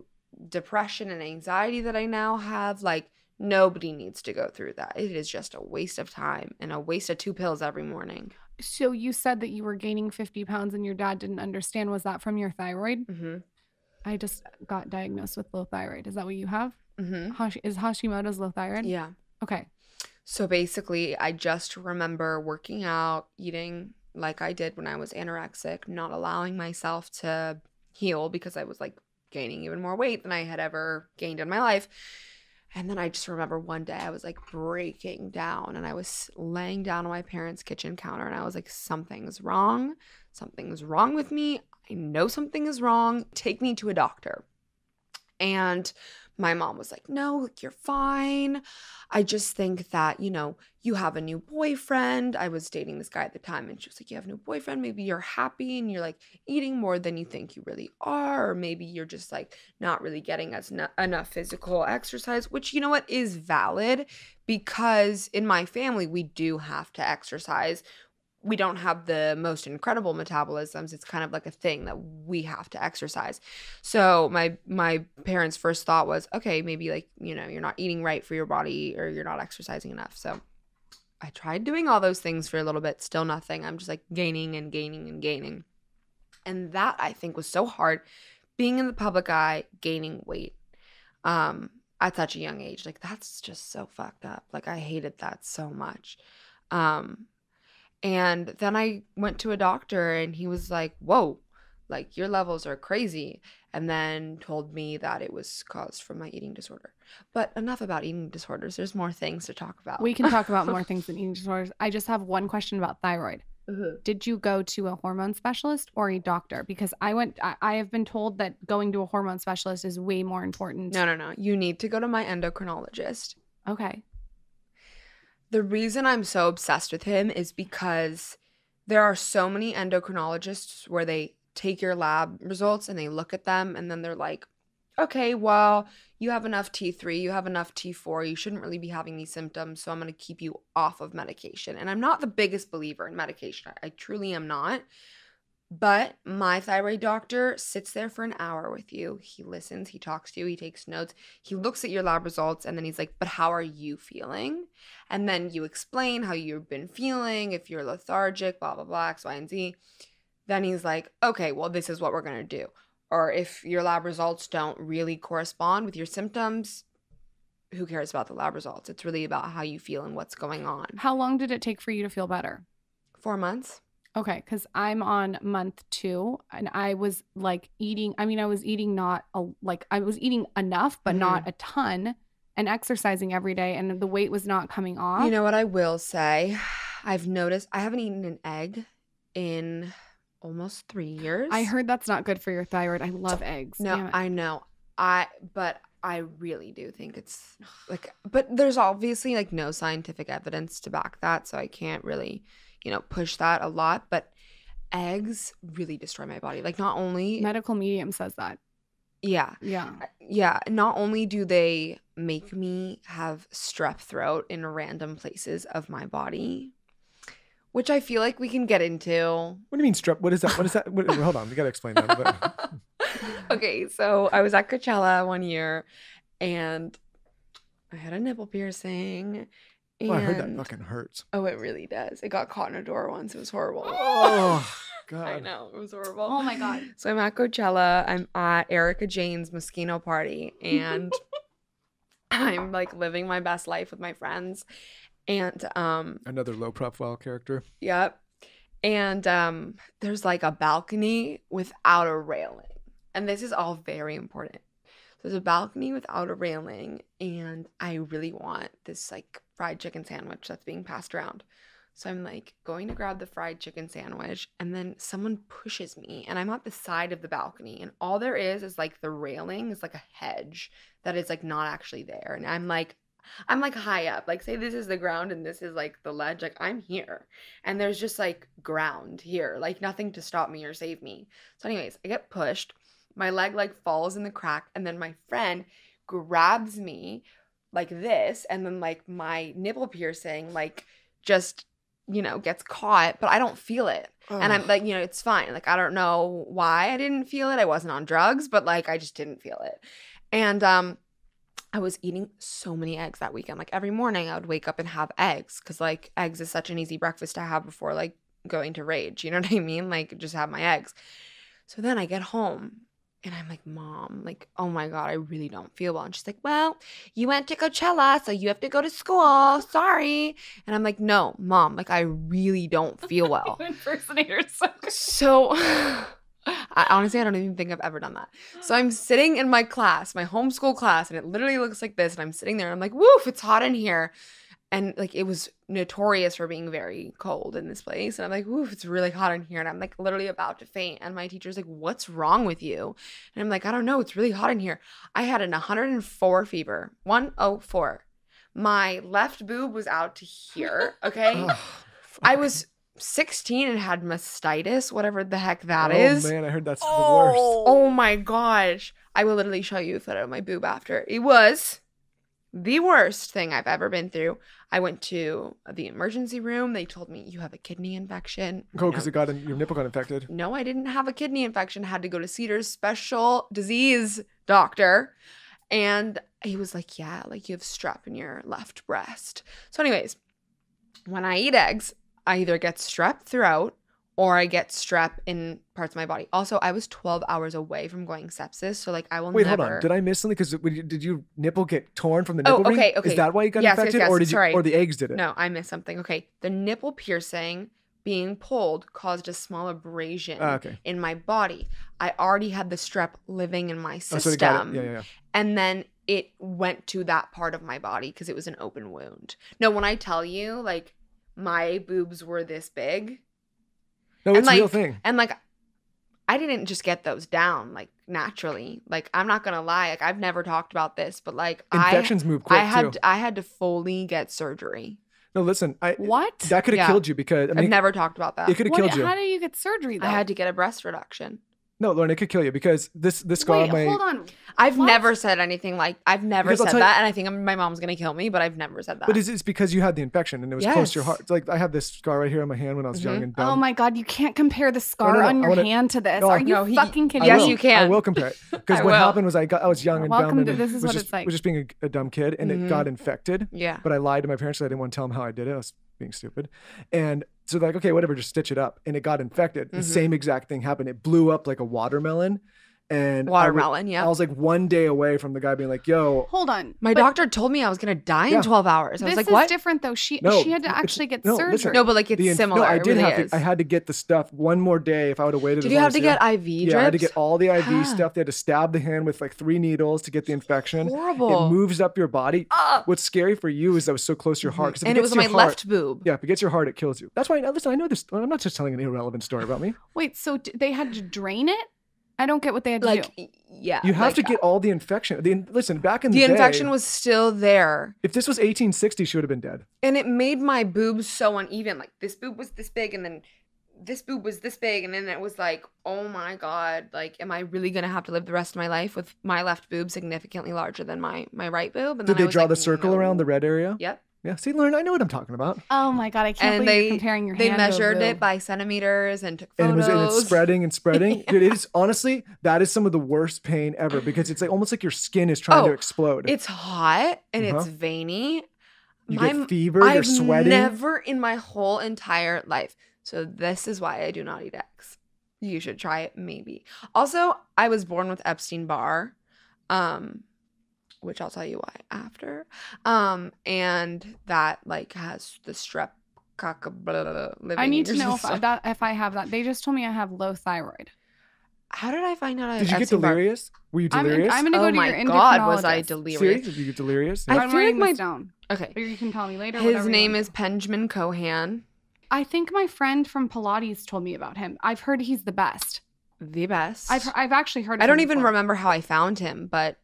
depression and anxiety that I now have. Like, nobody needs to go through that. It is just a waste of time and a waste of two pills every morning. So you said that you were gaining fifty pounds and your dad didn't understand. Was that from your thyroid? Mm-hmm. I just got diagnosed with low thyroid. Is that what you have? Mm-hmm. Hash- is Hashimoto's low thyroid? Yeah. Okay. So basically, I just remember working out, eating like I did when I was anorexic, not allowing myself to heal because I was like gaining even more weight than I had ever gained in my life. And then I just remember one day I was like breaking down, and I was laying down on my parents' kitchen counter, and I was like, something's wrong. Something's wrong with me. I know something is wrong. Take me to a doctor. And my mom was like, no, like, you're fine. I just think that, you know, you have a new boyfriend. I was dating this guy at the time, and she was like, you have a new boyfriend. Maybe you're happy and you're like eating more than you think you really are. Or maybe you're just like not really getting as no- enough physical exercise, which, you know what, is valid, because in my family, we do have to exercise. We don't have the most incredible metabolisms. It's kind of like a thing that we have to exercise. So my my parents' first thought was, okay, maybe like, you know, you're not eating right for your body, or you're not exercising enough. So I tried doing all those things for a little bit, still nothing. I'm just like gaining and gaining and gaining. And that, I think, was so hard, being in the public eye, gaining weight um, at such a young age. Like, that's just so fucked up. Like, I hated that so much. Um And then I went to a doctor, and he was like, whoa, like, your levels are crazy. And then told me that it was caused from my eating disorder. But enough about eating disorders. There's more things to talk about. We can talk about more things than eating disorders. I just have one question about thyroid. Mm-hmm. Did you go to a hormone specialist or a doctor? Because I went, I, I have been told that going to a hormone specialist is way more important. No, no, no. You need to go to my endocrinologist. Okay. The reason I'm so obsessed with him is because there are so many endocrinologists where they take your lab results and they look at them, and then they're like, okay, well, you have enough T three, you have enough T four, you shouldn't really be having these symptoms, so I'm going to keep you off of medication. And I'm not the biggest believer in medication. I, I truly am not. But my thyroid doctor sits there for an hour with you. He listens, he talks to you, he takes notes, he looks at your lab results, and then he's like, but how are you feeling? And then you explain how you've been feeling, if you're lethargic, blah, blah, blah, X, Y, and Z. Then he's like, okay, well, this is what we're going to do. Or if your lab results don't really correspond with your symptoms, who cares about the lab results? It's really about how you feel and what's going on. How long did it take for you to feel better? Four months. Okay, because I'm on month two, and I was like eating, I mean, I was eating not, a, like I was eating enough, but mm-hmm. not a ton, and exercising every day, and the weight was not coming off. You know what I will say? I've noticed I haven't eaten an egg in almost three years. I heard that's not good for your thyroid. I love eggs. No, I know. I, but I really do think it's like, but there's obviously like no scientific evidence to back that, so I can't really, you know, push that a lot, but eggs really destroy my body. Like, not only medical medium says that. Yeah. Yeah. Yeah. Not only do they make me have strep throat in random places of my body, which I feel like we can get into. What do you mean strep? What is that? What is that? What, hold on. We got to explain that. Okay. So I was at Coachella one year, and I had a nipple piercing. And, oh, I heard that fucking hurts. Oh, it really does. It got caught in a door once. It was horrible. Oh, God. I know. It was horrible. Oh, my God. So I'm at Coachella. I'm at Erica Jane's Moschino party. And I'm, like, living my best life with my friends. And um, another low-profile character. Yep. And um, there's, like, a balcony without a railing. And this is all very important. There's a balcony without a railing, and I really want this, like, fried chicken sandwich that's being passed around. So I'm, like, going to grab the fried chicken sandwich, and then someone pushes me, and I'm at the side of the balcony, and all there is is, like, the railing is, like, a hedge that is, like, not actually there. And I'm, like, I'm like high up. Like, say this is the ground and this is like the ledge. Like, I'm here. And there's just like ground here. Like, nothing to stop me or save me. So anyways, I get pushed. My leg like falls in the crack. And then my friend grabs me like this. And then like my nipple piercing like just, you know, gets caught. But I don't feel it. Oh. And I'm like, you know, it's fine. Like, I don't know why I didn't feel it. I wasn't on drugs. But like, I just didn't feel it. And um, I was eating so many eggs that weekend. Like, every morning I would wake up and have eggs because, like, eggs is such an easy breakfast to have before, like, going to rage. You know what I mean? Like, just have my eggs. So then I get home and I'm like, Mom, like, oh, my God, I really don't feel well. And she's like, well, you went to Coachella, so you have to go to school. Sorry. And I'm like, no, Mom, like, I really don't feel well. You impersonators so good. So – I, honestly, I don't even think I've ever done that. So I'm sitting in my class, my homeschool class, and it literally looks like this. And I'm sitting there and I'm like, woof, it's hot in here. And like, it was notorious for being very cold in this place. And I'm like, woof, it's really hot in here. And I'm like literally about to faint. And my teacher's like, what's wrong with you? And I'm like, I don't know. It's really hot in here. I had an one oh four fever, one oh four. My left boob was out to here. Okay. Oh, I was sixteen and had mastitis, whatever the heck that oh, is. Oh man, I heard that's oh. the worst. Oh my gosh. I will literally show you a photo of my boob after. It was the worst thing I've ever been through. I went to the emergency room. They told me, you have a kidney infection. Oh, because no. it got in, your nipple got infected. No, I didn't have a kidney infection. I had to go to Cedar's special disease doctor. And he was like, yeah, like you have strep in your left breast. So anyways, when I eat eggs, I either get strep throughout or I get strep in parts of my body. Also, I was twelve hours away from going sepsis. So, like, I will Wait, never. Wait, hold on. Did I miss something? Because did your nipple get torn from the nipple Oh, okay, ring? okay. Is that why you got yes, infected? Yes, yes. Or did Sorry. you, or the eggs did it? No, I missed something. Okay. The nipple piercing being pulled caused a small abrasion oh, okay. in my body. I already had the strep living in my system. Oh, so they got it. Yeah, yeah, yeah. And then it went to that part of my body because it was an open wound. No, when I tell you, like, my boobs were this big. No, it's a like, real thing. And like, I didn't just get those down like naturally. Like, I'm not gonna lie. Like, I've never talked about this, but like, infections I, move quick. I had too. I had to fully get surgery. No, listen. I, what? That could have yeah. killed you because I mean, I've never talked about that. It could have killed you. How do you get surgery though? I had to get a breast reduction. No, Lauren, it could kill you because this this scar. Wait, my, hold on. I've what? never said anything like I've never because said that, and I think I'm, my mom's gonna kill me, but I've never said that. But it's because you had the infection and it was yes. close to your heart. It's like I had this scar right here on my hand when I was mm-hmm. young and dumb. Oh my God, you can't compare the scar no, no, no, on your wanna, hand to this. No, Are you no, he, fucking kidding? Yes, you can. I will compare it because what happened was I got I was young and Welcome dumb. To, and this is what just, it's like. Was just being a, a dumb kid, and mm-hmm. it got infected. Yeah. But I lied to my parents. So I didn't want to tell them how I did it. I was being stupid, and. So they're like, okay, whatever, just stitch it up. And it got infected. Mm-hmm. The same exact thing happened. It blew up like a watermelon. And watermelon, I would, yeah. I was like one day away from the guy being like, yo. Hold on. My doctor told me I was going to die yeah. in twelve hours. I this was like, what? This is different though. She no, she had to actually get no, surgery. Listen, no, but like it's the, similar. No, I did really have is. to. I had to get the stuff one more day if I would have waited. Did you have to get I V drips? Yeah, I had to get all the I V stuff. They had to stab the hand with like three needles to get the infection. Horrible. It moves up your body. Uh, What's scary for you is that it was so close to your heart. And it, it was my heart, left boob. Yeah, if it gets your heart, it kills you. That's why, listen, I know this. I'm not just telling an irrelevant story about me. Wait, so they had to drain it? I don't get what they had to like, do. Yeah. You have like, to get all the infection. The, listen, back in the, the day. The infection was still there. If this was eighteen sixty, she would have been dead. And it made my boobs so uneven. Like this boob was this big and then this boob was this big. And then it was like, oh my God, like, am I really going to have to live the rest of my life with my left boob significantly larger than my, my right boob? And Did then they draw like, the circle no. around the red area? Yep. Yeah, see, Lauren, I know what I'm talking about. Oh my God, I can't and believe they, you're comparing your they hand. They measured it by centimeters and took photos. And, it was, and it's spreading and spreading. yeah. Dude, it is honestly that is some of the worst pain ever because it's like almost like your skin is trying oh, to explode. It's hot and uh-huh. it's veiny. You my, get fever. I've you're sweating. Never in my whole entire life. So this is why I do not eat eggs. You should try it, maybe. Also, I was born with Epstein-Barr. Um. Which I'll tell you why after. Um, and that like has the strep cock blah, blah, living I need to know if I, that, if I have that. They just told me I have low thyroid. How did I find out? I Did you get delirious? Bar? Were you delirious? I'm, I'm gonna go oh to my your God, endocrinologist. Was I delirious? Seriously? Did you get delirious? Yeah. I I'm writing like my, this down. Okay. Or you can tell me later. His name is Benjamin Cohan. I think my friend from Pilates told me about him. I've heard he's the best. The best. I've I've actually heard. Of I don't him even before. remember how I found him, but.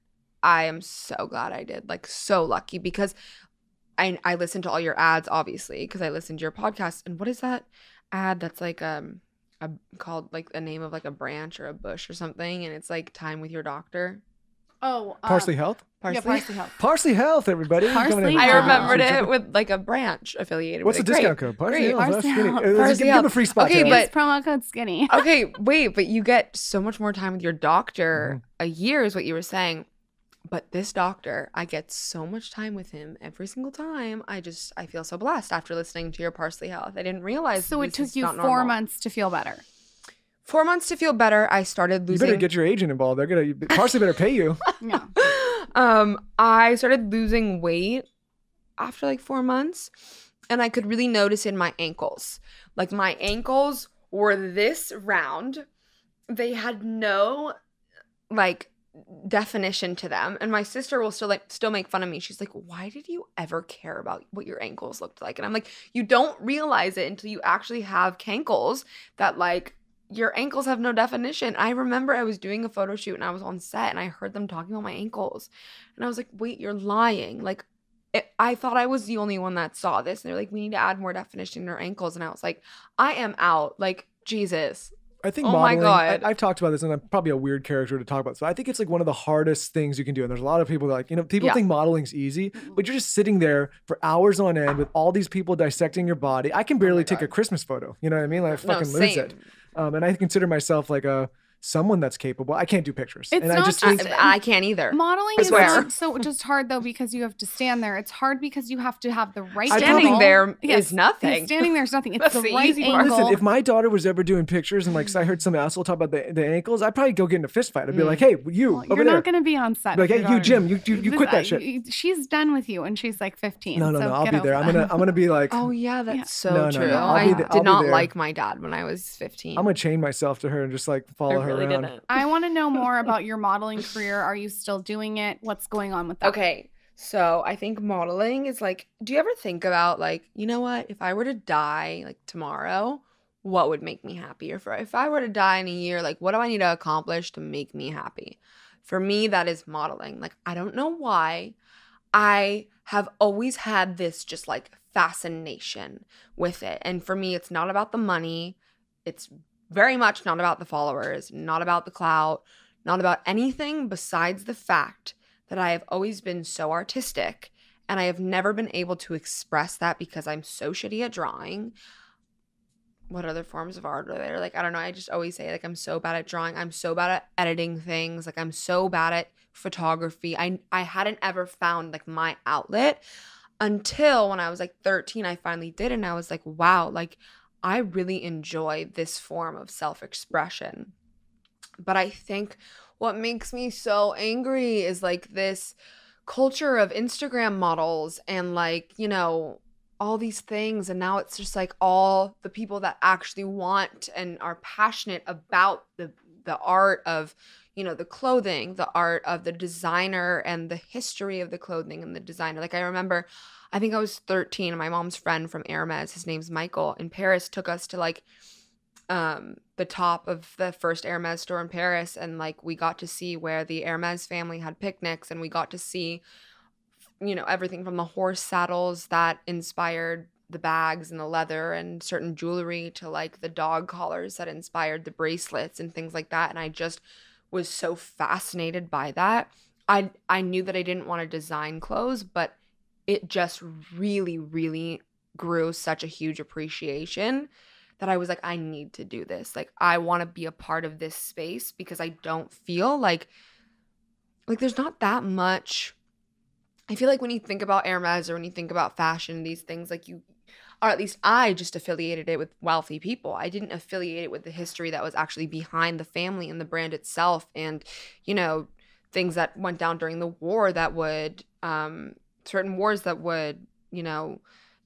I am so glad I did. Like, so lucky, because I I listened to all your ads, obviously, because I listened to your podcast. And what is that ad that's like um a, called like a name of like a branch or a bush or something, and it's like time with your doctor? Oh, um, Parsley Health. Parsley? Yeah, Parsley Health. Parsley Health, everybody. Parsley. I remembered it with like a branch affiliated. What's with the it. discount Great. code? Parsley Great. Health. Parsley Health. Parsley Health. Give them a free spot. Okay, but promo code skinny. Okay, wait, but you get so much more time with your doctor mm-hmm. a year is what you were saying. But this doctor, I get so much time with him every single time. I just, I feel so blessed after listening to your Parsley Health. I didn't realize. So it took you four normal. months to feel better. Four months to feel better. I started losing. You better get your agent involved. They're gonna Parsley better pay you. No. Um, I started losing weight after like four months, and I could really notice in my ankles. Like my ankles were this round. They had no, like, definition to them, and my sister will still like still make fun of me. She's like, why did you ever care about what your ankles looked like? And I'm like, you don't realize it until you actually have cankles that like your ankles have no definition. I remember I was doing a photo shoot and I was on set and I heard them talking about my ankles, and I was like, wait, you're lying. Like it, I thought I was the only one that saw this, and they're like, we need to add more definition in our ankles. And I was like, I am out. Like, Jesus. I think oh modeling, my God. I, I've talked about this, and I'm probably a weird character to talk about. So I think it's like one of the hardest things you can do. And there's a lot of people that like, you know, people yeah. think modeling's easy, but you're just sitting there for hours on end with all these people dissecting your body. I can barely oh take God. a Christmas photo. You know what I mean? Like I fucking no, lose it. Um, and I consider myself like a someone that's capable. I can't do pictures. It's and not I just, just I, I can't either. Modeling is not so just hard though, because you have to stand there. It's hard because you have to have the right angle. Standing there yes. is nothing. Standing there is nothing. It's the, the right angle. Listen, if my daughter was ever doing pictures and like I heard some asshole talk about the, the ankles, I'd probably go get in a fist fight. I'd be mm. like, hey, you well, over you're there. Not gonna be on set. Like, hey, you Jim, you you, you quit that shit. Uh, she's done with you, and she's like fifteen. No, no, so no, I'll be there. I'm gonna I'm gonna be like, oh yeah, that's so true. I did not like my dad when I was fifteen. I'm gonna chain myself to her and just like follow her. Really didn't. I want to know more about your modeling career. Are you still doing it? What's going on with that? Okay, so I think modeling is like, do you ever think about like, you know what, if I were to die like tomorrow, what would make me happy? Or for, if I were to die in a year, like what do I need to accomplish to make me happy? For me, that is modeling. Like, I don't know why I have always had this just like fascination with it. And for me, it's not about the money. It's very much not about the followers, not about the clout, not about anything besides the fact that I have always been so artistic, and I have never been able to express that because I'm so shitty at drawing. What other forms of art are there? Like, I don't know. I just always say like, I'm so bad at drawing. I'm so bad at editing things. Like, I'm so bad at photography. I, I hadn't ever found like my outlet until when I was like thirteen, I finally did. And I was like, wow, like, I really enjoy this form of self-expression. But I think what makes me so angry is like this culture of Instagram models and like, you know, all these things. And now it's just like all the people that actually want and are passionate about the, the art of, you know, the clothing, the art of the designer and the history of the clothing and the designer. Like, I remember, I think I was thirteen, and my mom's friend from Hermes, his name's Michael, in Paris took us to like um, the top of the first Hermes store in Paris, and like we got to see where the Hermes family had picnics, and we got to see, you know, everything from the horse saddles that inspired the bags and the leather and certain jewelry to like the dog collars that inspired the bracelets and things like that. And I just was so fascinated by that. I, I knew that I didn't want to design clothes, but it just really, really grew such a huge appreciation that I was like, I need to do this. Like, I want to be a part of this space, because I don't feel like, like there's not that much. I feel like when you think about Hermes or when you think about fashion, these things, like you, or at least I just affiliated it with wealthy people. I didn't affiliate it with the history that was actually behind the family and the brand itself, and, you know, things that went down during the war that would, um, certain wars that would, you know,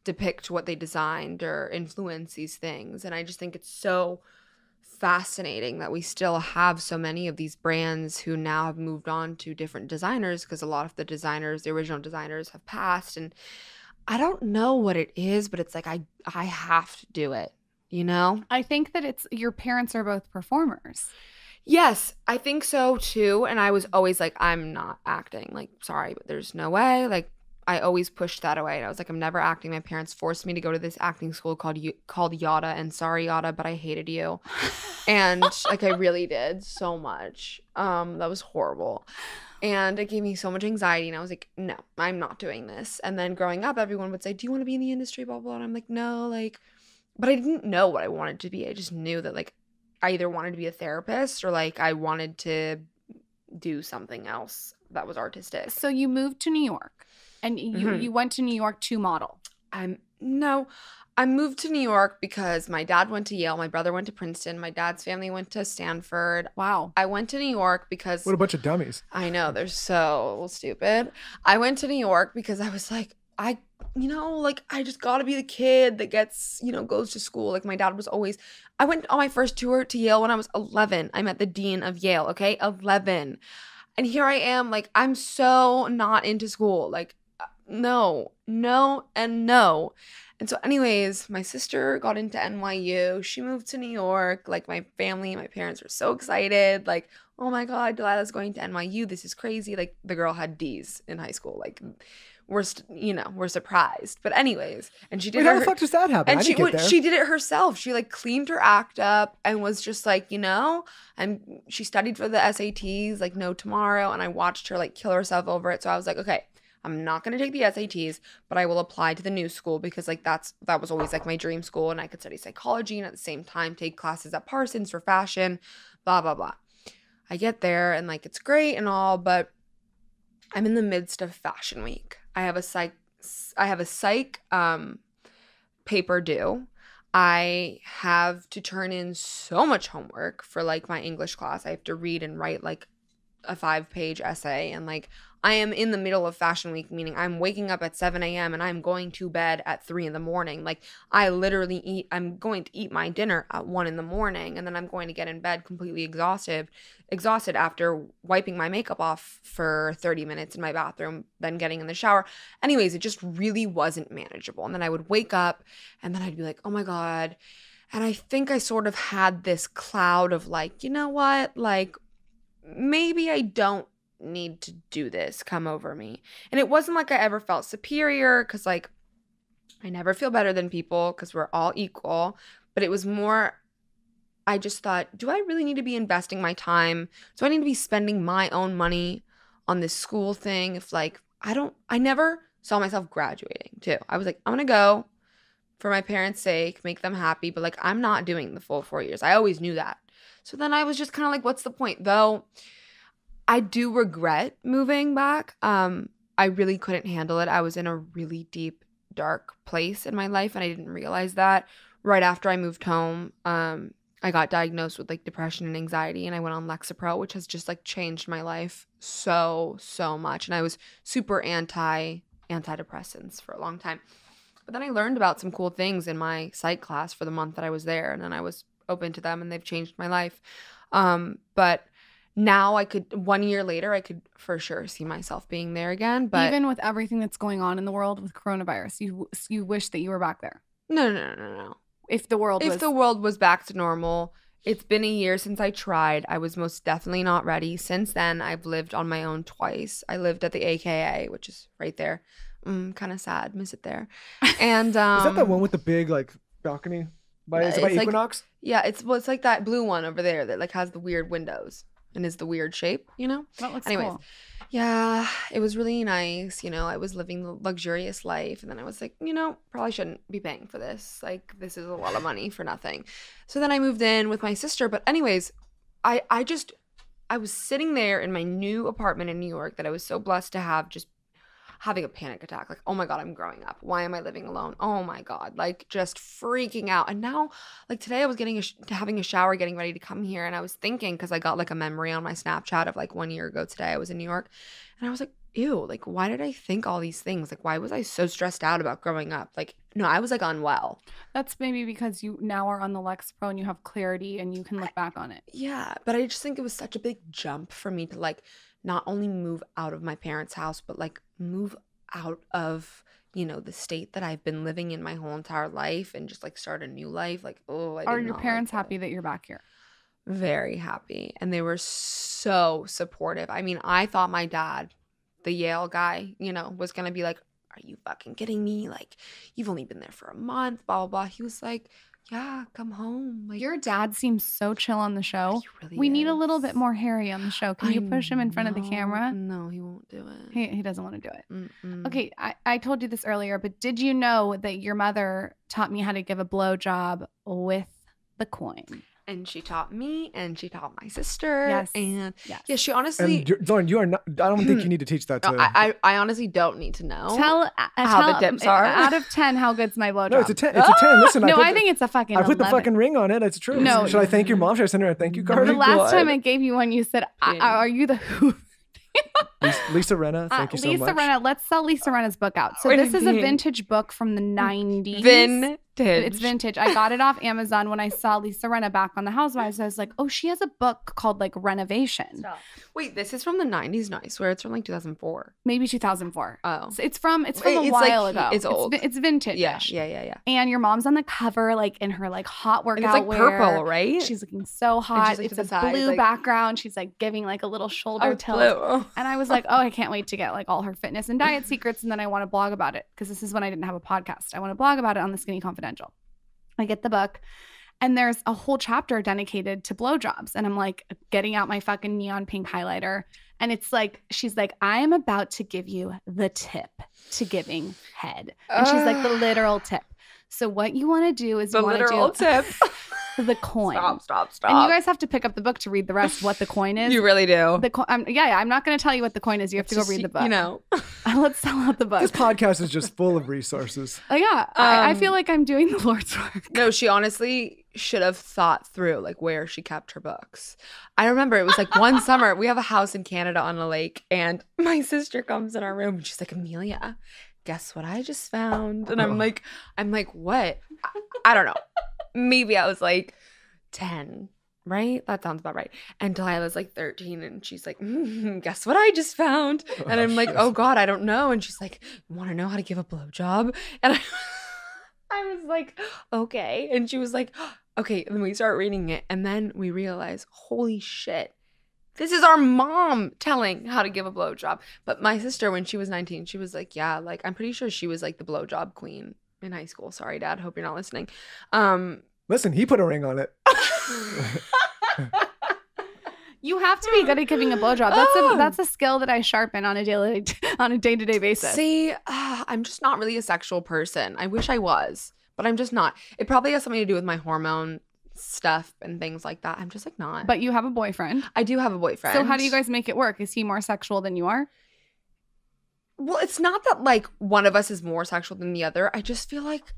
depict what they designed or influence these things. And I just think it's so fascinating that we still have so many of these brands who now have moved on to different designers, because a lot of the designers, the original designers, have passed. And I don't know what it is, but it's like I I have to do it, you know? I think that it's your parents are both performers. Yes, I think so too. And I was always like, I'm not acting. Like, sorry, but there's no way. Like, I always pushed that away. And I was like, I'm never acting. My parents forced me to go to this acting school called U- called YADA. And sorry, YADA, but I hated you. And like, I really did so much. Um, that was horrible. And it gave me so much anxiety. And I was like, no, I'm not doing this. And then growing up, everyone would say, do you want to be in the industry? Blah, blah. And I'm like, no, like, but I didn't know what I wanted to be. I just knew that, like, I either wanted to be a therapist or, like, I wanted to do something else that was artistic. So you moved to New York, and you, mm-hmm. you went to New York to model. I'm no, I moved to New York because my dad went to Yale, my brother went to Princeton, my dad's family went to Stanford. Wow. I went to New York because— What a bunch of dummies. I know, they're so stupid. I went to New York because I was like, I, you know, like, I just gotta be the kid that gets, you know, goes to school. Like, my dad was always— I went on my first tour to Yale when I was eleven. I met the dean of Yale, okay? eleven. And here I am, like, I'm so not into school. Like, no, no, and no. And so anyways, my sister got into N Y U. She moved to New York. Like, my family, my parents were so excited. Like, oh my God, Delilah's going to N Y U. This is crazy. Like, the girl had D's in high school. Like, we're, st- you know, we're surprised. But anyways, and she did— Wait, her, how the fuck does that happen? And I she w- she did it herself. She, like, cleaned her act up and was just like, you know, and she studied for the S A Ts, like, no tomorrow. And I watched her, like, kill herself over it. So I was like, okay, I'm not going to take the S A Ts, but I will apply to the new school because, like, that's that was always, like, my dream school. And I could study psychology and at the same time take classes at Parsons for fashion, blah, blah, blah. I get there and, like, it's great and all, but I'm in the midst of Fashion Week. I have a psych I have a psych um, paper due. I have to turn in so much homework for, like, my English class. I have to read and write, like, a five-page essay. And, like, I am in the middle of Fashion Week, meaning I'm waking up at seven a.m. and I'm going to bed at three in the morning. Like, I literally eat, I'm going to eat my dinner at one in the morning, and then I'm going to get in bed completely exhausted, exhausted after wiping my makeup off for thirty minutes in my bathroom, then getting in the shower. Anyways, it just really wasn't manageable. And then I would wake up and then I'd be like, oh my God. And I think I sort of had this cloud of, like, you know what? Like, maybe I don't need to do this come over me. And it wasn't like I ever felt superior, because, like, I never feel better than people because we're all equal. But it was more, I just thought, do I really need to be investing my time? Do I need to be spending my own money on this school thing? If, like, I don't I never saw myself graduating too. I was like, I'm gonna go for my parents' sake, make them happy, but, like, I'm not doing the full four years. I always knew that. So then I was just kind of like, what's the point? Though I do regret moving back. Um, I really couldn't handle it. I was in a really deep, dark place in my life, and I didn't realize that. Right after I moved home, um, I got diagnosed with, like, depression and anxiety, and I went on Lexapro, which has just, like, changed my life so, so much. And I was super anti antidepressants for a long time. But then I learned about some cool things in my psych class for the month that I was there, and then I was open to them, and they've changed my life. Um, but... Now I could, one year later, I could for sure see myself being there again. But even with everything that's going on in the world with coronavirus, you you wish that you were back there. No, no, no, no, no. If the world if was... the world was back to normal, it's been a year since I tried. I was most definitely not ready. Since then, I've lived on my own twice. I lived at the A K A, which is right there. Mm, kind of sad. Miss it there. And um, is that that one with the big, like, balcony? By, is it by Equinox? Like, yeah, it's well, it's like that blue one over there that, like, has the weird windows. And is the weird shape, you know? That looks Anyways, cool. Yeah, it was really nice. You know, I was living the luxurious life. And then I was like, you know, probably shouldn't be paying for this. Like, this is a lot of money for nothing. So then I moved in with my sister. But anyways, I, I just, I was sitting there in my new apartment in New York that I was so blessed to have, just having a panic attack. Like, oh my God, I'm growing up. Why am I living alone? Oh my God. Like, just freaking out. And now, like, today I was getting a sh- having a shower, getting ready to come here. And I was thinking, because I got, like, a memory on my Snapchat of, like, one year ago today, I was in New York. And I was like, ew, like, why did I think all these things? Like, why was I so stressed out about growing up? Like, no, I was, like, unwell. That's maybe because you now are on the Lexapro and you have clarity and you can look I, back on it. Yeah. But I just think it was such a big jump for me to, like, not only move out of my parents' house, but, like, move out of, you know, the state that I've been living in my whole entire life and just, like, start a new life. Like, oh, I didn't know. Are your parents happy that you're back here? very happy. And they were so supportive. I mean, I thought my dad, the Yale guy, you know, was going to be like, are you fucking kidding me? Like, you've only been there for a month, blah, blah, blah. He was like, yeah, come home. Like, your dad seems so chill on the show. Really we is. need a little bit more Harry on the show. Can I you push him in front know. of the camera? No, he won't do it. He, he doesn't want to do it. Mm-mm. Okay, I, I told you this earlier, but did you know that your mother taught me how to give a blowjob with the coin? And she taught me, and she taught my sister. Yes. And yes. yeah, she honestly. And Lauren, you are not. I don't think you need to teach that to. No, I, I I honestly don't need to know. Tell uh, how tell, the dips are. Out of ten, how good's my blowjob? No, it's a ten. It's a ten. Listen, no, I, put, I think it's a fucking. I put eleven. The fucking ring on it. It's true. No, should I thank your mom? Should I send her a thank you card? The last God. time I gave you one, you said, I, "Are you the who?" Lisa Renna, thank uh, you so Lisa much. Lisa Renna, let's sell Lisa Renna's book out. So this is a vintage book from the nineties. Vintage. It's vintage. I got it off Amazon when I saw Lisa Renna back on The Housewives. I was like, oh, she has a book called like Renovation. Stop. Wait, this is from the nineties? No, I swear it's from like two thousand four. Maybe two thousand four. Oh. So it's from it's from Wait, a it's while like, ago. It's old. It's, it's vintage. Yeah, yeah, yeah, yeah. And your mom's on the cover like in her like hot workout wear. It's like wear. purple, right? She's looking so hot. Like, it's a side. blue like, background. She's like giving like a little shoulder oh, tilt. Blue. And I was like, oh, I can't wait to get like all her fitness and diet secrets. And then I want to blog about it because this is when I didn't have a podcast. I want to blog about it on The Skinny Confidential. I get the book and there's a whole chapter dedicated to blowjobs. And I'm like getting out my fucking neon pink highlighter. And it's like, she's like, I am about to give you the tip to giving head. And she's like, the literal tip. So what you want to do is the you want to do literal tip. The coin. Stop, stop, stop. And you guys have to pick up the book to read the rest of what the coin is. You really do. The co um, yeah, yeah, I'm not going to tell you what the coin is. You have it's to go just, read the book. You know. Let's sell out the book. This podcast is just full of resources. Uh, yeah. Um, I, I feel like I'm doing the Lord's work. No, she honestly should have thought through like where she kept her books. I remember it was like one summer. We have a house in Canada on a lake. And my sister comes in our room. And she's like, Amelia, guess what I just found? And I'm like, I'm like, what? I, I don't know. Maybe I was like ten, right? That sounds about right. And Delilah's like thirteen, and she's like, mm, guess what I just found? And I'm like, oh, God, I don't know. And she's like, want to know how to give a blowjob? And I, I was like, okay. And she was like, okay. And then we start reading it. And then we realize, holy shit, this is our mom telling how to give a blowjob. But my sister, when she was nineteen, she was like, yeah, like I'm pretty sure she was like the blowjob queen. In high school. Sorry, Dad. Hope you're not listening. Um, Listen, he put a ring on it. You have to be good at giving a blowjob. That's oh. a that's a skill that I sharpen on a daily on a day to day basis. See, uh, I'm just not really a sexual person. I wish I was, but I'm just not. It probably has something to do with my hormone stuff and things like that. I'm just like not. But you have a boyfriend. I do have a boyfriend. So how do you guys make it work? Is he more sexual than you are? Well, it's not that, like, one of us is more sexual than the other. I just feel like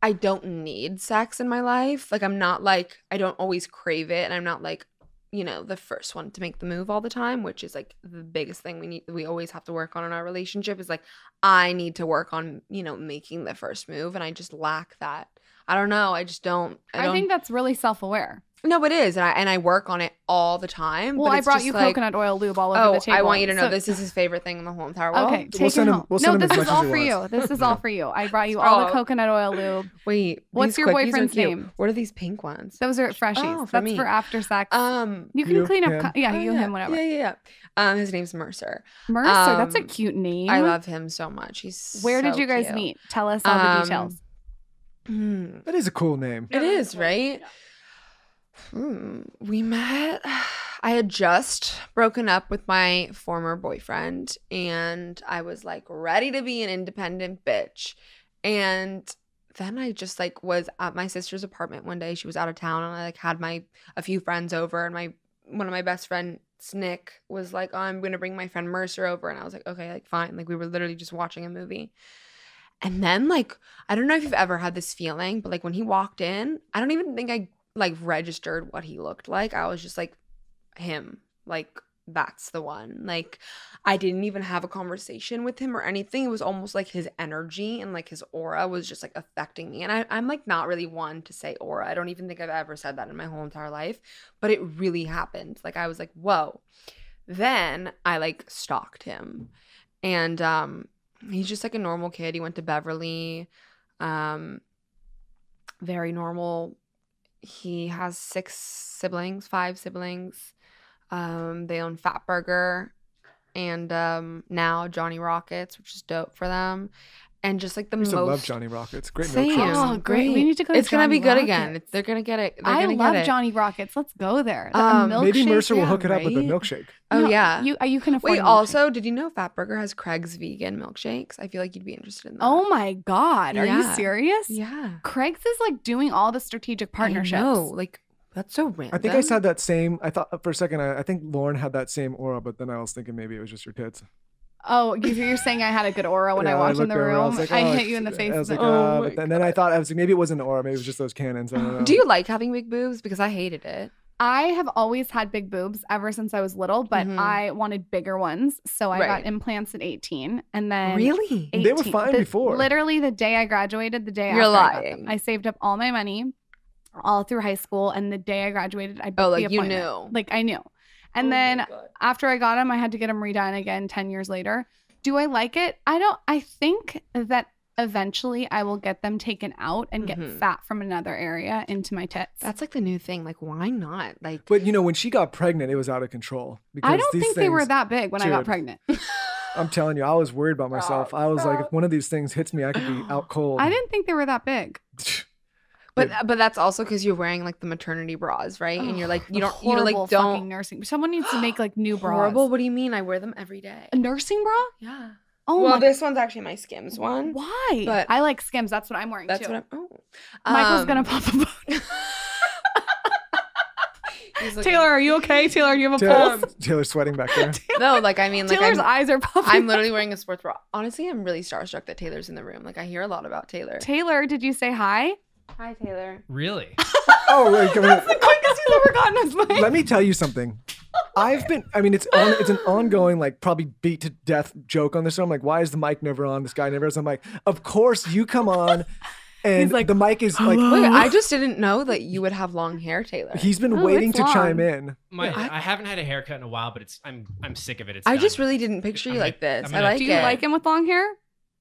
I don't need sex in my life. Like, I'm not, like, I don't always crave it. And I'm not, like, you know, the first one to make the move all the time, which is, like, the biggest thing we need. We always have to work on in our relationship is, like, I need to work on, you know, making the first move. And I just lack that. I don't know. I just don't. I, I don't... think that's really self-aware. No, it is. And I, and I work on it all the time. Well, but it's I brought you like, coconut oil lube all over oh, the table. I want you to know so, this is his favorite thing in the whole entire world. Okay, take we'll send him, home. We'll send no, him this is all for you. you. This is all for you. I brought you all oh. the coconut oil lube. Wait. What's your quick, boyfriend's name? What are these pink ones? Those are Freshies. Oh, for That's me. for after sex. Um, you can you, clean up. Yeah, yeah you, yeah. him, whatever. Yeah, yeah, yeah. Um, his name's Mercer. Mercer. Um, that's a cute name. I love him so much. He's Where so did you guys cute. meet? Tell us all the details. That is a cool name. It is, right? Hmm. We met. I had just broken up with my former boyfriend and I was like ready to be an independent bitch. And then I just like was at my sister's apartment one day. She was out of town and I like had my a few friends over and my one of my best friends, Nick, was like, oh, I'm going to bring my friend Mercer over. And I was like, okay, like fine. Like we were literally just watching a movie. And then like, I don't know if you've ever had this feeling, but like when he walked in, I don't even think I like registered what he looked like. I was just like him, like that's the one. Like I didn't even have a conversation with him or anything. It was almost like his energy and like his aura was just like affecting me. And I, I'm like not really one to say aura. I don't even think I've ever said that in my whole entire life, but it really happened. Like I was like, whoa. Then I like stalked him and um he's just like a normal kid. He went to Beverly, um very normal He has six siblings, five siblings. Um, they own Fatburger and um, now Johnny Rockets, which is dope for them. And just like the I used most. I love Johnny Rockets. Great milk. Oh, great. We need to go to It's going to be good Rockets. Again. It's, they're going to get it. They're I gonna love get it. Johnny Rockets. Let's go there. Um, the maybe Mercer will yeah, hook it up right? with a milkshake. Oh, no, yeah. You, you can afford Wait, also, did you know Fatburger has Craig's vegan milkshakes? I feel like you'd be interested in that. Oh, my God. Are yeah. you serious? Yeah. Craig's is like doing all the strategic partnerships. No, like. That's so random. I think I said that same. I thought for a second, I, I think Lauren had that same aura, but then I was thinking maybe it was just your tits. Oh, you're saying I had a good aura when yeah, I walked I in the room? I, like, oh, I hit you in the face. I was like, oh, oh but then, then I thought, I was like, maybe it wasn't an aura. Maybe it was just those cannons. I don't know. Do you like having big boobs? Because I hated it. I have always had big boobs ever since I was little, but mm-hmm. I wanted bigger ones. So I right. got implants at eighteen. And then really? eighteen, they were fine the, before. Literally the day I graduated, the day you're after lying. I got them. I saved up all my money. All through high school, and the day I graduated, I booked oh, like the appointment. You knew, like I knew, and oh then after I got them, I had to get them redone again ten years later. Do I like it? I don't. I think that eventually I will get them taken out and mm-hmm. get fat from another area into my tits. That's like the new thing. Like, why not? Like, but you know, when she got pregnant, it was out of control. Because I don't these think things, they were that big when dude, I got pregnant. I'm telling you, I was worried about myself. Oh, I was no. like, if one of these things hits me, I could be out cold. I didn't think they were that big. But but that's also because you're wearing like the maternity bras, right? Ugh, and you're like you don't you know, like don't fucking nursing. Someone needs to make like new bras. Horrible. What do you mean? I wear them every day. A nursing bra? Yeah. Oh. Well, my this God. One's actually my Skims one. Why? But I like Skims. That's what I'm wearing that's too. That's what I'm. Oh. Michael's um, gonna pop a bone. Taylor, are you okay? Taylor, you have a Taylor, pulse? Taylor's sweating back there. Taylor, no, like I mean, like Taylor's I'm, eyes are popping. I'm literally wearing a sports bra. Honestly, I'm really starstruck that Taylor's in the room. Like I hear a lot about Taylor. Taylor, did you say hi? Hi, Taylor. Really? Oh, wait, come that's the quickest you've ever gotten us. Like. Let me tell you something. I've been, I mean, it's on, it's an ongoing, like, probably beat to death joke on this show. I'm like, why is the mic never on? This guy never is. I'm like, of course you come on. And like, the mic is like, wait, I just didn't know that you would have long hair, Taylor. He's been oh, waiting to long. Chime in. My, I, I haven't had a haircut in a while, but it's I'm I'm sick of it. It's I done. Just really didn't picture you I'm like gonna, this. Gonna, I like do it. Do you like him with long hair?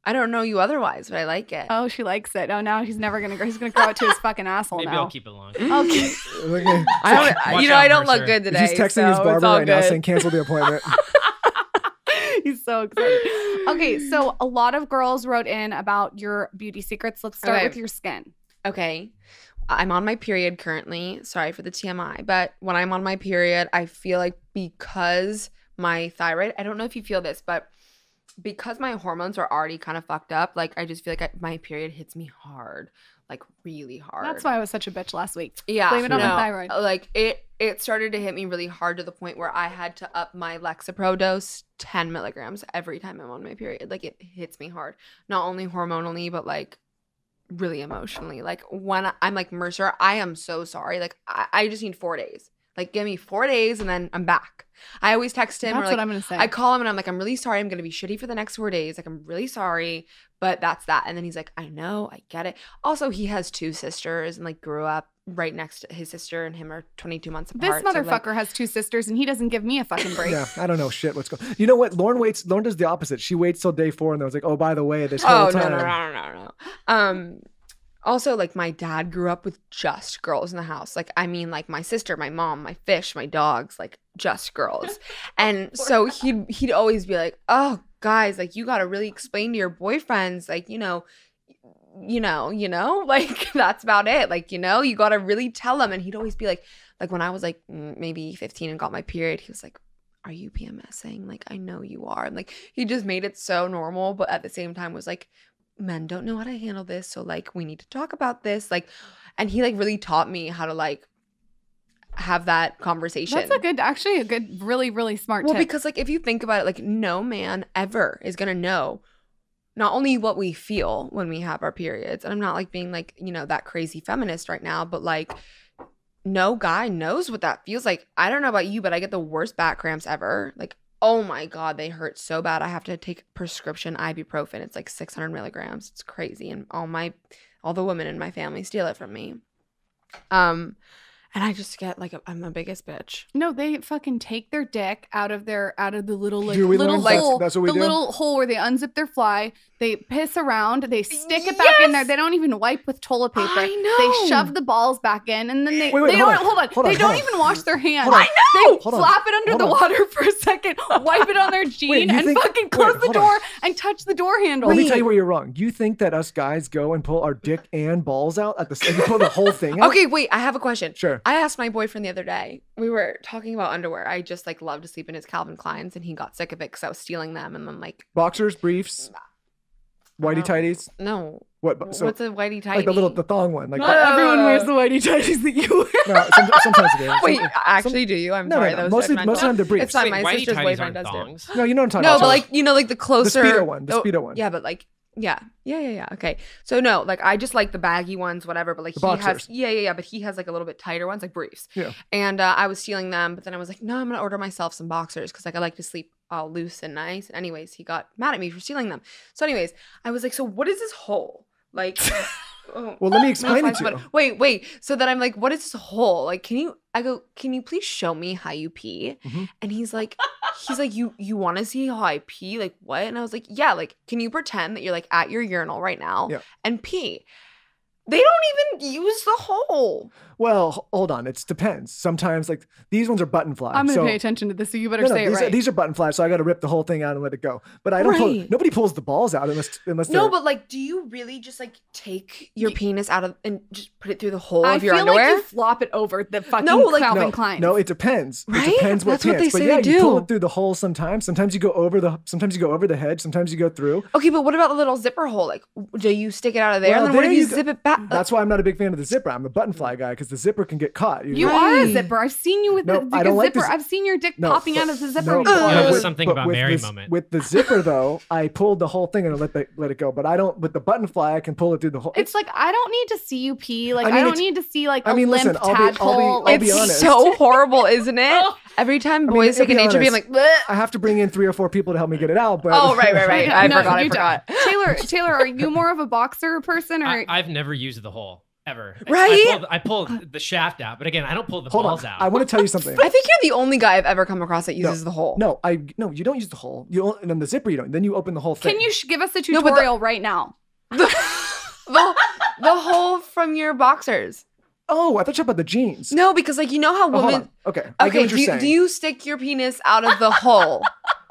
I don't know you otherwise, but I like it. Oh, she likes it. Oh, now he's never gonna grow. He's gonna grow it to his fucking asshole. Maybe now. I'll keep it long. Okay. I don't. You know, I don't Mercer. Look good today. He's texting so his barber right good. Now saying cancel the appointment. He's so excited. Okay, so a lot of girls wrote in about your beauty secrets. Let's start okay. with your skin. Okay. I'm on my period currently. Sorry for the T M I, but when I'm on my period, I feel like because my thyroid. I don't know if you feel this, but. Because my hormones are already kind of fucked up, like, I just feel like I, my period hits me hard, like, really hard. That's why I was such a bitch last week. Yeah. Blame it on no, my thyroid. Like, it it started to hit me really hard to the point where I had to up my Lexapro dose ten milligrams every time I'm on my period. Like, it hits me hard. Not only hormonally, but, like, really emotionally. Like, when I'm like, Mercer, I am so sorry. Like, I, I just need four days. Like, give me four days and then I'm back. I always text him. That's or like, what I'm going to say. I call him and I'm like, I'm really sorry. I'm going to be shitty for the next four days. Like, I'm really sorry, but that's that. And then he's like, I know. I get it. Also, he has two sisters and, like, grew up right next to his sister and him are twenty-two months apart. This motherfucker so like, has two sisters and he doesn't give me a fucking break. Yeah, I don't know shit. What's going on? You know what? Lauren waits. Lauren does the opposite. She waits till day four and then was like, oh, by the way, this whole oh, time. Oh, no, no, no, no, no. Um... Also, like, my dad grew up with just girls in the house. Like, I mean, like, my sister, my mom, my fish, my dogs, like, just girls. And so he'd, he'd always be like, oh, guys, like, you got to really explain to your boyfriends, like, you know, you know, you know, like, that's about it. Like, you know, you got to really tell them. And he'd always be like, like, when I was, like, maybe fifteen and got my period, he was like, are you PMSing? Like, I know you are. And, like, he just made it so normal, but at the same time was like, men don't know how to handle this, so like we need to talk about this, like, and he like really taught me how to like have that conversation. That's a good, actually a good, really really smart well, tip. Because like if you think about it, like no man ever is gonna know not only what we feel when we have our periods, and I'm not like being like, you know, that crazy feminist right now, but like no guy knows what that feels like. I don't know about you, but I get the worst back cramps ever. Like, oh my God, they hurt so bad. I have to take prescription ibuprofen. It's like six hundred milligrams. It's crazy. And all my, all the women in my family steal it from me. Um, And I just get like, a, I'm the biggest bitch. No, they fucking take their dick out of their, out of the little, like, little hole. That's, that's what we the do. Little hole where they unzip their fly. They piss around. They stick it back yes! in there. They don't even wipe with toilet paper. I know. They shove the balls back in and then they, wait, wait, they hold don't, on. hold on. Hold they on, don't hold even on. wash their hands. I know. They hold flap on. it under hold the on. water for a second, wipe it on their jean wait, and think, fucking close wait, the door on. and touch the door handle. Let me tell you where you're wrong. You think that us guys go and pull our dick and balls out at the same time? Pull the whole thing out? Okay, wait. I have a question. Sure. I asked my boyfriend the other day. We were talking about underwear. I just like love to sleep in his Calvin Klein's and he got sick of it because I was stealing them and then like. Boxers, briefs. Whitey tighties? No. What? So, what's a whitey tighty? Like the little the thong one. Like no, the, everyone wears the whitey tighties that you wear. No, some, sometimes they do. Wait, some, actually, some, do you? I'm no, sorry. No, no. Mostly, most of them they're briefs. It's not my whitey sister's boyfriend does thongs. It. No, you know what I'm talking no, about. No, but like you know, like the closer the speedo one, the oh, speedo one. Yeah, but like yeah, yeah, yeah, yeah. Okay, so no, like I just like the baggy ones, whatever. But like the he boxers. has, yeah, yeah, yeah. But he has like a little bit tighter ones, like briefs. Yeah. And uh, I was stealing them, but then I was like, no, I'm gonna order myself some boxers because like I like to sleep all loose and nice. Anyways, he got mad at me for stealing them. So anyways, I was like, so what is this hole? Like, oh, well, let me explain it to you. Wait, wait. So then I'm like, what is this hole? Like, can you, I go, can you please show me how you pee? Mm-hmm. And he's like, he's like, you, you want to see how I pee? Like what? And I was like, yeah, like, can you pretend that you're like at your urinal right now yeah. and pee? They don't even use the hole. Well, hold on. It depends. Sometimes, like, these ones are button fly. I'm going to so, pay attention to this, so you better no, no, say it right. Are, these are button fly, so I got to rip the whole thing out and let it go. But I don't right. pull, nobody pulls the balls out unless unless No, but, like, do you really just, like, take your penis out of and just put it through the hole I of your underwear? I feel like you flop it over the fucking no, like, Calvin no, Klein. No, it depends. Right? It depends what That's pants. What they say but, yeah, they do. You pull it through the hole sometimes. Sometimes you go over the, sometimes you go over the head. Sometimes you go through. Okay, but what about the little zipper hole? Like, do you stick it out of there? Well, and then there what if you, you zip it back? That's why I'm not a big fan of the zipper. I'm a button fly guy because the zipper can get caught. You, you know? Are a zipper. I've seen you with no, the, the, the like zipper. This. I've seen your dick no, popping but, out of the zipper. No, uh, it was something about Mary this, moment. With the zipper though, I pulled the whole thing and I let the, let it go. But I don't. With the button fly, I can pull it through the whole. It's like I don't need to see you pee. Like I, mean, I don't need to see like I mean, a listen, limp tadpole. Like, it's honest. So horrible, isn't it? Every time boys I mean, take an H B, I'm like, bleh. I have to bring in three or four people to help me get it out. But oh right, right, right. I forgot. I forgot. Taylor, Taylor, are you more of a boxer person or? I've never used. Use the hole ever. Right? I, I, pull, I pull the shaft out, but again, I don't pull the Hold balls on. out. I want to tell you something. I think you're the only guy I've ever come across that uses no, the hole. No, I no, you don't use the hole. You don't, and then the zipper you don't. Then you open the whole thing. Can you sh give us a tutorial no, the, right now? The, the, the hole from your boxers. Oh, I thought you were about the jeans. No, because like you know how women. Oh, okay. I okay. Get what you're do, saying. do you stick your penis out of the hole?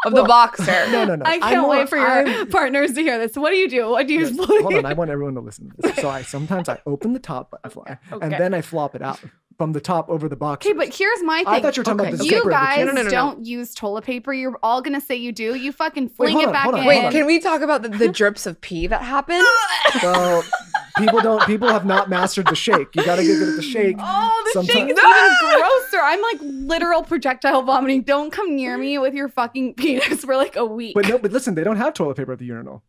Of well, the boxer. No, no, no. I can't I want, wait for your I'm, partners to hear this. What do you do? What do you yes, hold on, I want everyone to listen to this. So I sometimes I open the top button fly okay. and then I flop it out from the top over the box. Okay, but here's my thing. I thought you were talking okay. about this. You guys no, no, no, don't no. use toilet paper. You're all gonna say you do. You fucking fling wait, it on, back on, in. Wait, can we talk about the, the drips of pee that happen? So people don't. People have not mastered the shake. You gotta get good at the shake. Oh, the sometimes. shake is even grosser. I'm like literal projectile vomiting. Don't come near me with your fucking penis for like a week. But no. But listen, they don't have toilet paper at the urinal.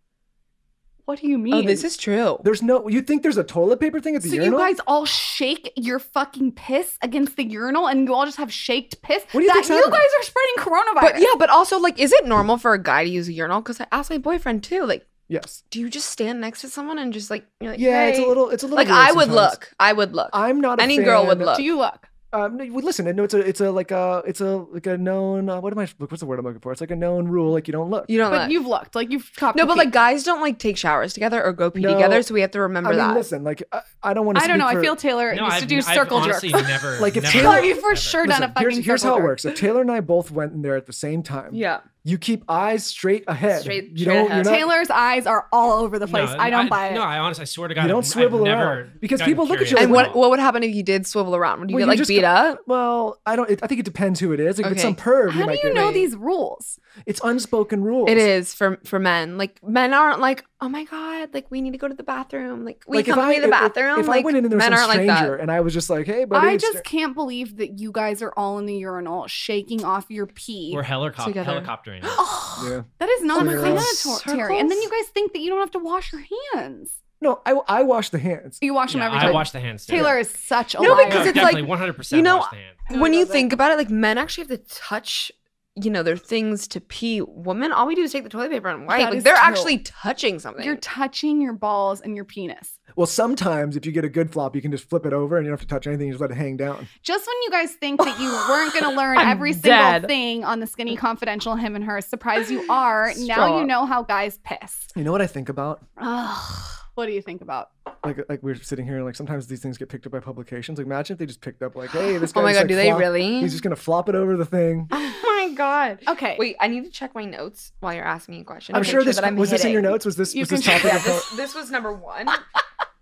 What do you mean? Oh, this is true. There's no. You think there's a toilet paper thing at the so urinal? So you guys all shake your fucking piss against the urinal, and you all just have shaked piss. What do you think? You guys are spreading coronavirus. But yeah, but also like, is it normal for a guy to use a urinal? Because I asked my boyfriend too, like. Yes. Do you just stand next to someone and just like you're like yeah, hey. it's a little it's a little like I would sometimes. look. I would look. I'm not a any fan. girl would look. Do you look? Um, no, listen, no, it's a, it's a like a, it's a like a known. Uh, what am I? What's the word I'm looking for? It's like a known rule. Like you don't look. You don't. But look. you've looked. Like you've copied. No, but pee. like guys don't like take showers together or go pee no, together. So we have to remember I mean, that. Listen, like I, I don't want to. I don't know. For, I feel Taylor no, used I've, to do I've circle jerks. Never, like if never, Taylor, you for never. sure listen, done a fucking. Here's, here's how it works. If Taylor and I both went in there at the same time. Yeah. You keep eyes straight ahead. Straight, you straight ahead. Taylor's eyes are all over the place. No, I don't I, buy it. No, I honestly, I swear to God, you don't I've, swivel I've around because people look at you. And what, what would happen if you did swivel around? Would you well, get like just, beat up? Well, I don't. It, I think it depends who it is. Like, okay. If it's some perv, how you do might you know right. these rules? It's unspoken rules. It is for for men. Like men aren't like, oh my God, like we need to go to the bathroom. Like we like come to the bathroom. If, if like, I went in and there was some stranger like and I was just like, hey, buddy. I just can't believe that you guys are all in the urinal shaking off your pee. We're helicoptering. Oh, yeah. That is not sanitary. And then you guys think that you don't have to wash your hands. No, I, I wash the hands. You wash them yeah, every time. I wash the hands. Too. Taylor is such a no, liar. Because no, it's like one hundred percent. You know, wash the hand. when you think about it, like men actually have to touch you know, their things to pee. Women, all we do is take the toilet paper and wipe. Like, they're dope. Actually touching something. You're touching your balls and your penis. Well, sometimes if you get a good flop, you can just flip it over and you don't have to touch anything. You just let it hang down. Just when you guys think that you weren't going to learn every dead. single thing on The Skinny Confidential, Him and Her, surprise, you are. Strong. Now you know how guys piss. You know what I think about? Ugh. What do you think about? Like, like we're sitting here, like sometimes these things get picked up by publications. Like, imagine if they just picked up, like, hey, this guy. Oh my god, like, do flop. They really? He's just gonna flop it over the thing. Oh my god. Okay. Wait, I need to check my notes while you're asking me a question. I'm okay, sure this that I'm was hitting. This in your notes. Was this you was this topic? Yeah, this, this was number one,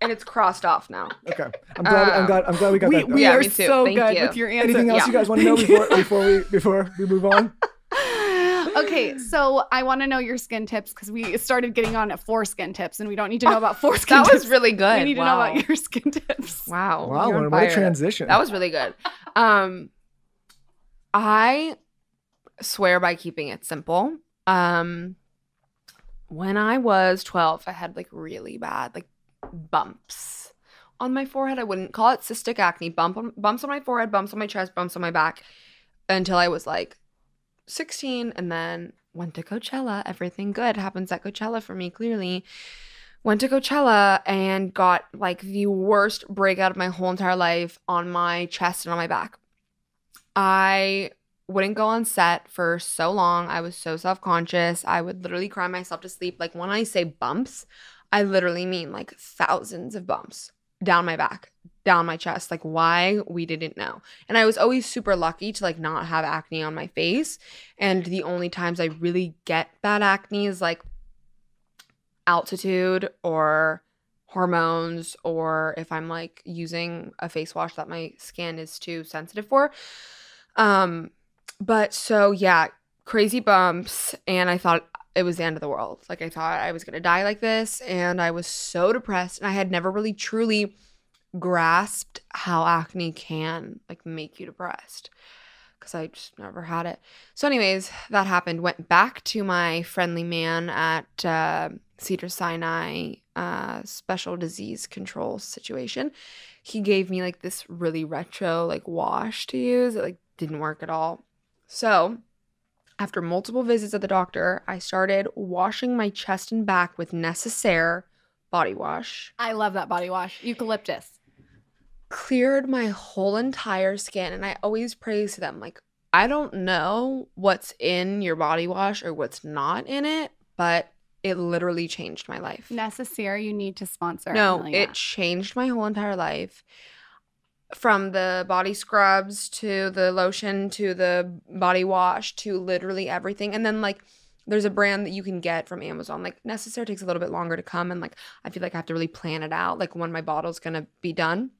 and it's crossed off now. Okay. I'm glad. Um, I'm glad. I'm glad we got we, that. We yeah, are so Thank good you. with your answer. Anything else yeah. you guys want to know before before we before we move on? Okay, so I want to know your skin tips because we started getting on at foreskin tips, and we don't need to know about foreskin tips. That was really good. We need wow. to know about your skin tips. Wow. Wow, what a transition. That was really good. Um, I swear by keeping it simple. Um, when I was twelve, I had like really bad like bumps on my forehead. I wouldn't call it cystic acne. Bump on, bumps on my forehead, bumps on my chest, bumps on my back until I was like sixteen, and then went to Coachella. Everything good happens at Coachella for me, clearly. Went to Coachella and got like the worst breakout of my whole entire life on my chest and on my back. I wouldn't go on set for so long. I was so self-conscious. I would literally cry myself to sleep. Like, when I say bumps, I literally mean like thousands of bumps down my back, down my chest. Like, why, we didn't know. And I was always super lucky to like not have acne on my face, and the only times I really get bad acne is like altitude or hormones, or if I'm like using a face wash that my skin is too sensitive for. Um but so yeah, crazy bumps, and I thought it was the end of the world. Like, I thought I was gonna die like this, and I was so depressed, and I had never really truly grasped how acne can like make you depressed, because I just never had it. So anyways, that happened. Went back to my friendly man at uh, Cedar Sinai uh, special disease control situation. He gave me like this really retro like wash to use. It like didn't work at all. So after multiple visits at the doctor, I started washing my chest and back with Necessaire body wash. I love that body wash. Eucalyptus. Cleared my whole entire skin, and I always praise to them. Like, I don't know what's in your body wash or what's not in it, but it literally changed my life. Necessaire, you need to sponsor. No, Amelia. It changed my whole entire life. From the body scrubs to the lotion to the body wash to literally everything. And then like there's a brand that you can get from Amazon. Like, Necessaire takes a little bit longer to come, and like I feel like I have to really plan it out, like when my bottle's gonna be done.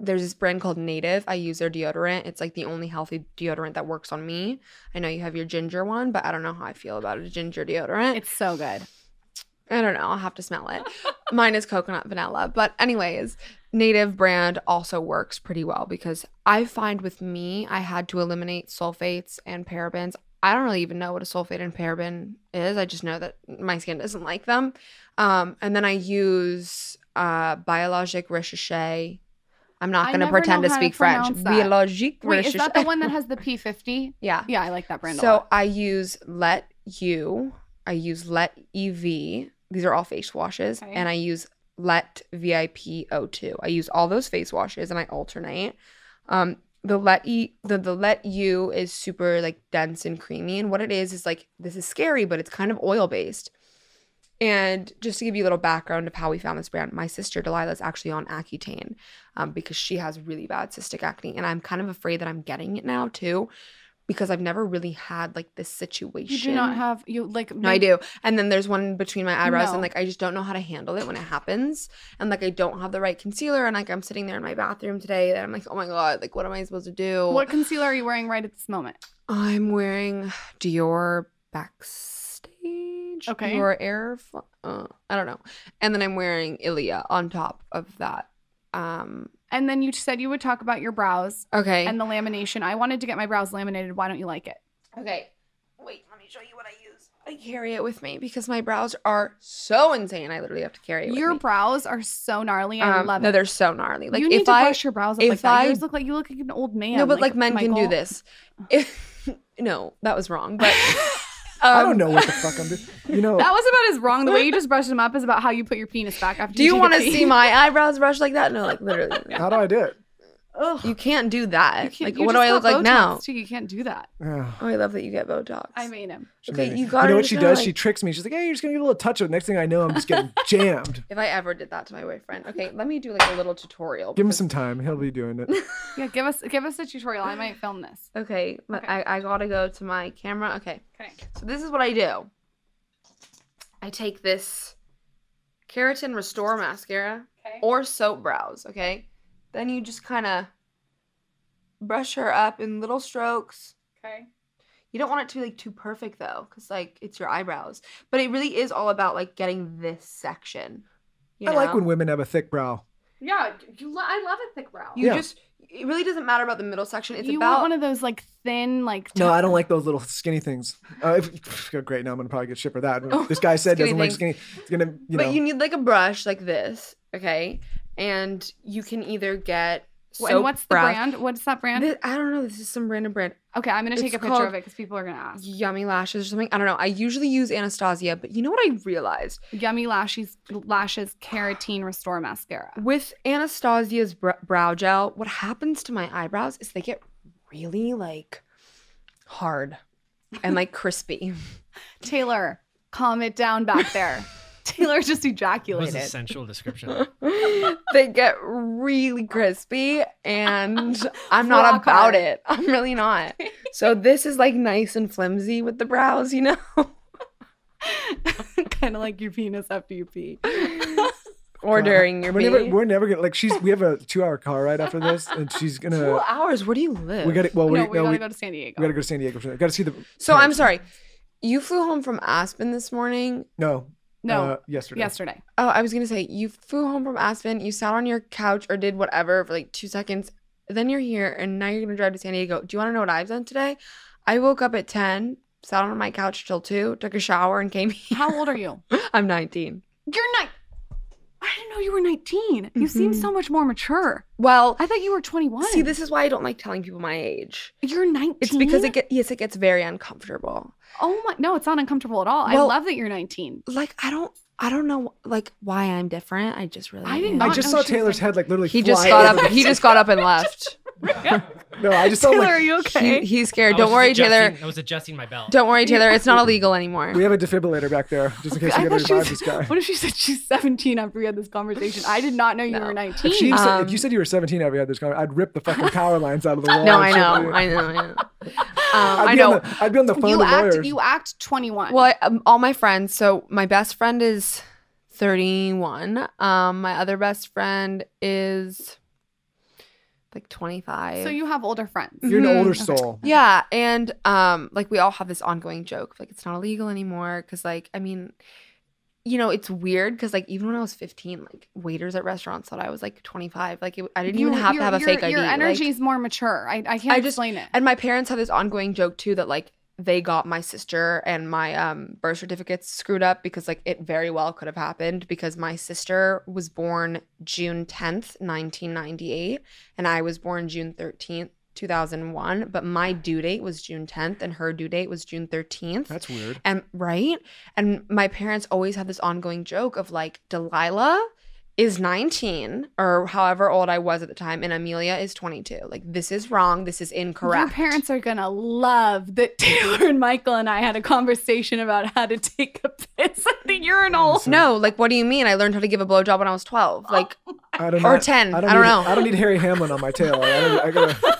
There's this brand called Native. I use their deodorant. It's like the only healthy deodorant that works on me. I know you have your ginger one, but I don't know how I feel about a ginger deodorant. It's so good. I don't know. I'll have to smell it. Mine is coconut vanilla. But anyways, Native brand also works pretty well, because I find with me, I had to eliminate sulfates and parabens. I don't really even know what a sulfate and paraben is. I just know that my skin doesn't like them. Um, and then I use uh, Biologique Recherché. I'm not going to pretend to speak French. Biologique Recherché. Wait, is that the one that has the P fifty? Yeah. Yeah, I like that brand so a lot. So I use Let You. I use Let E V. These are all face washes. Okay. And I use Let V I P zero two. I use all those face washes, and I alternate. Um, the Let E, the, the Let U is super like dense and creamy. And what it is is like, this is scary, but it's kind of oil based. And just to give you a little background of how we found this brand, my sister Delilah is actually on Accutane um, because she has really bad cystic acne, and I'm kind of afraid that I'm getting it now too, because I've never really had like this situation. You do not have you like no, I do. And then there's one between my eyebrows, no. and like I just don't know how to handle it when it happens. And like I don't have the right concealer, and like I'm sitting there in my bathroom today, and I'm like, oh my god, like what am I supposed to do? What concealer are you wearing right at this moment? I'm wearing Dior Backstage. Okay. Or Air uh, I don't know. And then I'm wearing Ilia on top of that. Um And then you said you would talk about your brows. Okay. And the lamination. I wanted to get my brows laminated. Why don't you like it? Okay. Wait, let me show you what I use. I carry it with me because my brows are so insane. I literally have to carry it with your me. Brows are so gnarly. I um, love it. No, they're so gnarly. Like, you need if to I, brush your brows up if like that. I, you, look like, you look like an old man. No, but like, like men Michael. Can do this. If, No, that was wrong. But um, I don't know what the fuck I'm doing. You know, that was about as wrong. The way you just brushed them up is about how you put your penis back after. Do you, you want to see my eyebrows brushed like that? No, like literally. How do I do it? Ugh. You can't do that. Like, what do I look Botox like now? Too. You can't do that. Oh, I love that you get Botox. I mean him. Okay, amazing. You got. You know what she does? Like... She tricks me. She's like, "Hey, you're just gonna get a little touch up." Next thing I know, I'm just getting jammed. If I ever did that to my boyfriend, okay, let me do like a little tutorial. Give because... him some time. He'll be doing it. Yeah, give us give us a tutorial. I might film this. Okay, but okay. I I gotta go to my camera. Okay. Okay. So this is what I do. I take this Keratin Restore mascara okay. or Soap Brows. Okay. Then you just kind of brush her up in little strokes. Okay. You don't want it to be like too perfect though, because like it's your eyebrows. But it really is all about like getting this section. You I know? Like when women have a thick brow. Yeah, you lo I love a thick brow. You yeah. just it really doesn't matter about the middle section. It's you about want one of those like thin like. No, I don't like those little skinny things. Uh, if, oh, great, now I'm gonna probably get shit for that. Oh, this guy said doesn't things. Like skinny. It's gonna. You but know. You need like a brush like this. Okay. And you can either get soap and what's the brown. brand? What's that brand? This, I don't know. This is some random brand. Okay, I'm gonna take it's a picture of it because people are gonna ask. Yummy Lashes or something. I don't know. I usually use Anastasia, but you know what I realized? Yummy Lashes, Lashes Keratin Restore Mascara. With Anastasia's br brow gel, what happens to my eyebrows is they get really like hard and like crispy. Taylor, calm it down back there. Taylor just ejaculated. That was a sensual description. They get really crispy, and I'm not Rock about hard. It. I'm really not. So this is like nice and flimsy with the brows, you know? Kind of like your penis after you pee. Or God. During your we're pee. Never, we're never gonna like she's. We have a two-hour car ride after this, and she's gonna. Two hours? Where do you live? We gotta. Well, no, we, we no, gotta we, go to San Diego. We gotta go to San Diego. We gotta see the. So parents. I'm sorry, you flew home from Aspen this morning. No. No, uh, yesterday. Yesterday. Oh, I was going to say, you flew home from Aspen, you sat on your couch or did whatever for like two seconds, then you're here, and now you're going to drive to San Diego. Do you want to know what I've done today? I woke up at ten, sat on my couch till two, took a shower, and came here. How old are you? I'm nineteen. You're nineteen. I didn't know you were nineteen. You mm-hmm. seem so much more mature. Well, I thought you were twenty-one. See, this is why I don't like telling people my age. You're nineteen. It's because it get yes, it gets very uncomfortable. Oh my! No, it's not uncomfortable at all. Well, I love that you're nineteen. Like I don't, I don't know, like why I'm different. I just really. I didn't. I just saw Taylor's head like literally. He just got up. He just got up and left. No, I just Taylor, like, are you okay? He, he's scared. Don't worry, Taylor. I was adjusting my belt. Don't worry, Taylor. It's not illegal anymore. We have a defibrillator back there just in case we gotta revive this guy. What if she said she's seventeen after we had this conversation? I did not know you no. were nineteen. If, she um, said, if you said you were seventeen after we had this conversation, I'd rip the fucking power lines out of the wall. No, I know, I know, I know. Um, I know. The, I'd be on the phone you with act, lawyers. You act twenty-one. Well, I, um, all my friends. So my best friend is thirty-one. Um, my other best friend is... like twenty-five. So you have older friends. You're an older soul. Yeah. And um, like we all have this ongoing joke. Like it's not illegal anymore. Cause like, I mean, you know, it's weird. Cause like even when I was fifteen, like waiters at restaurants thought I was like twenty-five. Like it, I didn't you, even have to have a fake I D. Your energy is like, more mature. I, I can't I explain just, it. And my parents had this ongoing joke too that like they got my sister and my um, birth certificates screwed up because like it very well could have happened because my sister was born June tenth, nineteen ninety-eight, and I was born June thirteenth, two thousand one. But my due date was June tenth, and her due date was June thirteenth. That's weird. And right? And my parents always had this ongoing joke of like Delilah is nineteen or however old I was at the time, and Amelia is twenty-two. Like, this is wrong. This is incorrect. Your parents are going to love that Taylor and Michael and I had a conversation about how to take a piss at the urinal. No, like, what do you mean? I learned how to give a blowjob when I was twelve. Like, I don't or know. ten. I don't, I don't need, know. I don't need Harry Hamlin on my tail. I, don't, I gotta...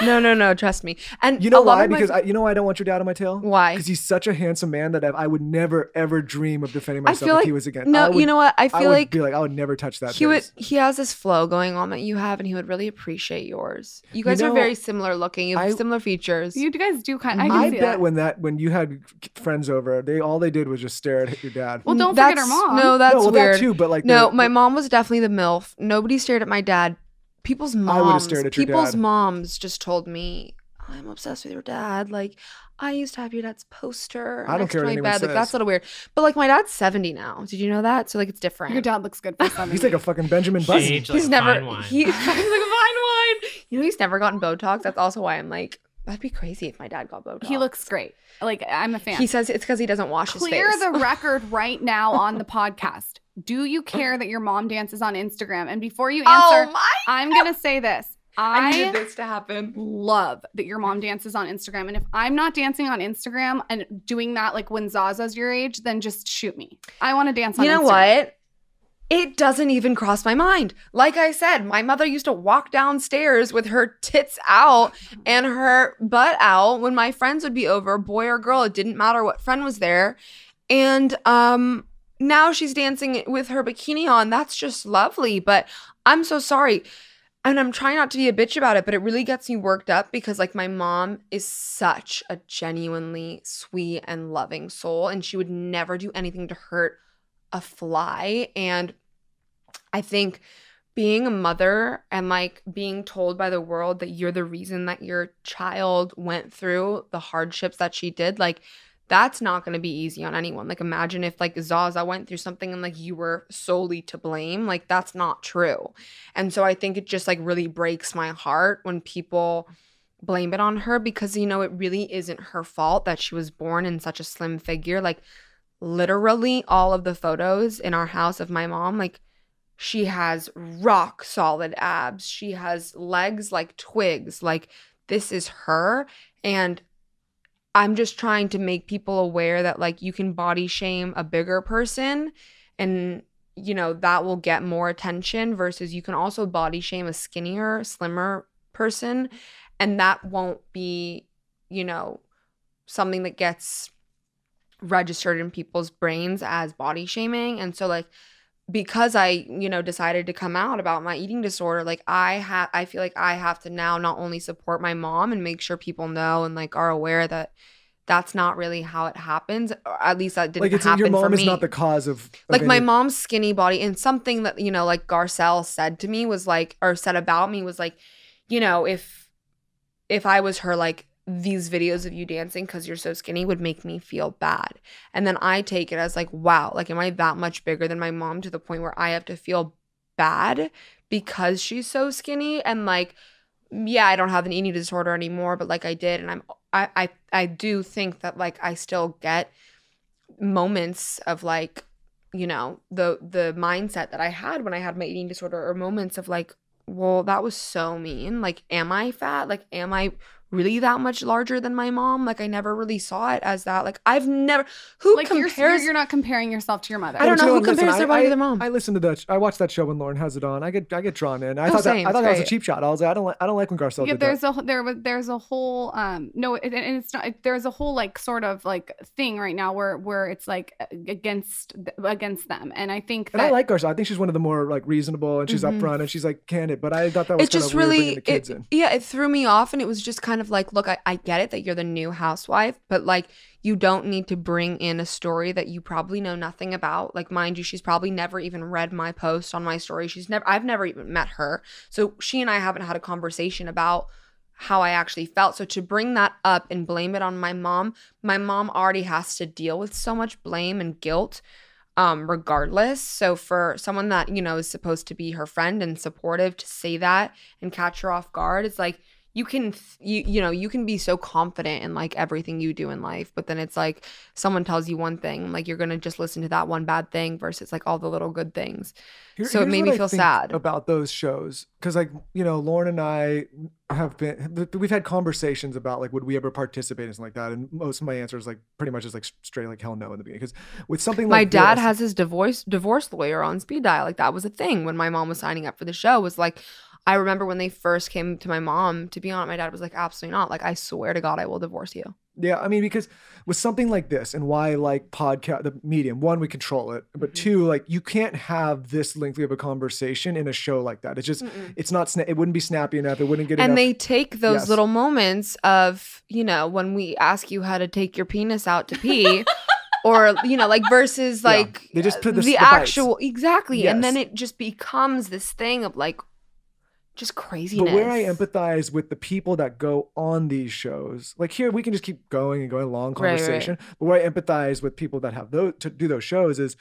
No, no, no. Trust me. And you know why? Because my... I, you know why I don't want your dad on my tail? Why? Because he's such a handsome man that I, I would never ever dream of defending myself if like, he was against. No, would, you know what? I feel I would like be like I would never touch that. He would, He has this flow going on that you have, and he would really appreciate yours. You guys you know, are very similar looking. You have I, similar features. You guys do kind. I, can I see bet that. when that when you had friends over, they all they did was just stare at your dad. Well, don't that's, forget her mom. No, that's no, well, weird. That too, but like no, the, my mom was definitely the MILF. Nobody stared at my dad. People's moms, I at people's dad. moms just told me, I'm obsessed with your dad. Like, I used to have your dad's poster. I don't care what anyone says. Like, that's a little weird. But like, my dad's seventy now. Did you know that? So like, it's different. Your dad looks good for something. He's like a fucking Benjamin Button. He's like never. Fine wine. He, he's like a fine wine. You know, he's never gotten Botox. That's also why I'm like, That'd be crazy if my dad got Botox. He looks great. Like, I'm a fan. He says it's because he doesn't wash his face. Clear the record right now on the podcast. Do you care that your mom dances on Instagram? And before you answer, oh I'm going to say this. I, I needed this to happen. Love that your mom dances on Instagram. And if I'm not dancing on Instagram and doing that like when Zaza's your age, then just shoot me. I want to dance on Instagram. You know what? It doesn't even cross my mind. Like I said, my mother used to walk downstairs with her tits out and her butt out when my friends would be over, boy or girl. It didn't matter what friend was there. And um, now she's dancing with her bikini on. That's just lovely. But I'm so sorry. And I'm trying not to be a bitch about it, but it really gets me worked up because, like, my mom is such a genuinely sweet and loving soul, and she would never do anything to hurt a fly. And I think being a mother and, like, being told by the world that you're the reason that your child went through the hardships that she did, like, that's not going to be easy on anyone. Like, imagine if, like, Zaza went through something and, like, you were solely to blame. Like, that's not true. And so I think it just, like, really breaks my heart when people blame it on her because, you know, it really isn't her fault that she was born in such a slim figure. Like, literally all of the photos in our house of my mom, like, she has rock solid abs. She has legs like twigs. Like, this is her. And I'm just trying to make people aware that, like, you can body shame a bigger person and, you know, that will get more attention versus you can also body shame a skinnier, slimmer person and that won't be, you know, something that gets registered in people's brains as body shaming. And so, like, because I, you know, decided to come out about my eating disorder, like, I have, I feel like I have to now not only support my mom and make sure people know and, like, are aware that that's not really how it happens. Or at least that didn't like it's, happen your mom for me. Is not the cause of, of like any... my mom's skinny body and something that, you know, like Garcelle said to me was like, or said about me was like, you know, if if I was her, like, these videos of you dancing because you're so skinny would make me feel bad. And then I take it as like, wow, like, am I that much bigger than my mom to the point where I have to feel bad because she's so skinny? And, like, yeah, I don't have an eating disorder anymore, but, like, I did. And I'm I I, I do think that, like, I still get moments of, like, you know, the the mindset that I had when I had my eating disorder, or moments of like, well, that was so mean. Like, am I fat? Like, am I really that much larger than my mom? Like, I never really saw it as that. Like, I've never who like compares you're, you're not comparing yourself to your mother. I don't know who listen, compares I, their body I, to their mom. I listen to that. I watched that show when Lauren has it on. I get I get drawn in. I oh, thought same, that I thought great. That was a cheap shot. I was like, I don't like I don't like when Garcelle yeah, did there's that. A there was there's a whole um no it, and it's not it, there's a whole like sort of like thing right now where where it's like against against them. And I think that, and I like Garcelle. I think she's one of the more like reasonable and she's mm-hmm. upfront and she's like candid. But I thought that was it just really weird the kids it, in. Yeah, it threw me off and it was just kind of like, look, I, I get it that you're the new housewife, but, like, you don't need to bring in a story that you probably know nothing about. Like, mind you, she's probably never even read my post on my story. She's never, I've never even met her. So she and I haven't had a conversation about how I actually felt. So to bring that up and blame it on my mom, my mom already has to deal with so much blame and guilt um, regardless. So for someone that, you know, is supposed to be her friend and supportive to say that and catch her off guard, it's like, you can, you, you know, you can be so confident in, like, everything you do in life, but then it's like someone tells you one thing, like, you're going to just listen to that one bad thing versus, like, all the little good things. Here, so it made me I feel sad about those shows. Cause, like, you know, Lauren and I have been, we've had conversations about, like, would we ever participate in something like that? And most of my answer is, like, pretty much is, like, straight, like, hell no in the beginning. Cause with something like my dad this, has his divorce, divorce lawyer on speed dial. Like, that was a thing when my mom was signing up for the show was like, I remember when they first came to my mom, to be honest, my dad was like, absolutely not. Like, I swear to God, I will divorce you. Yeah. I mean, because with something like this and why I like podcast, the medium, one, we control it, but two, like, you can't have this lengthy of a conversation in a show like that. It's just, Mm-mm. it's not, it wouldn't be snappy enough. It wouldn't get and enough. And they take those yes. little moments of, you know, when we ask you how to take your penis out to pee or, you know, like versus like yeah. they just put the, the actual, bites. Exactly. Yes. And then it just becomes this thing of like, just craziness. But where I empathize with the people that go on these shows, like here we can just keep going and going, long conversation. Right, right. But where I empathize with people that have those to do those shows is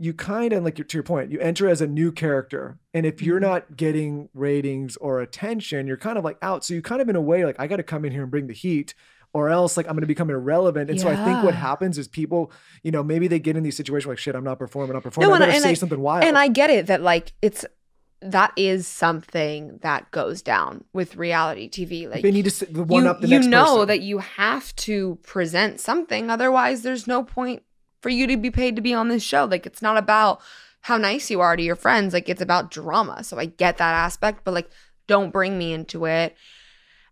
you kind of, like, to your point, you enter as a new character. And if you're not getting ratings or attention, you're kind of like out. So you kind of in a way, like, I got to come in here and bring the heat, or else like I'm going to become irrelevant. And yeah. so I think what happens is people, you know, maybe they get in these situations where, like, shit, I'm not performing, I'm not performing. No, I better and say I, something wild. And I get it that like it's, that is something that goes down with reality T V. Like, they need to the one you, up the next You know person. That you have to present something. Otherwise, there's no point for you to be paid to be on this show. Like, it's not about how nice you are to your friends. Like, it's about drama. So I get that aspect, but like, don't bring me into it.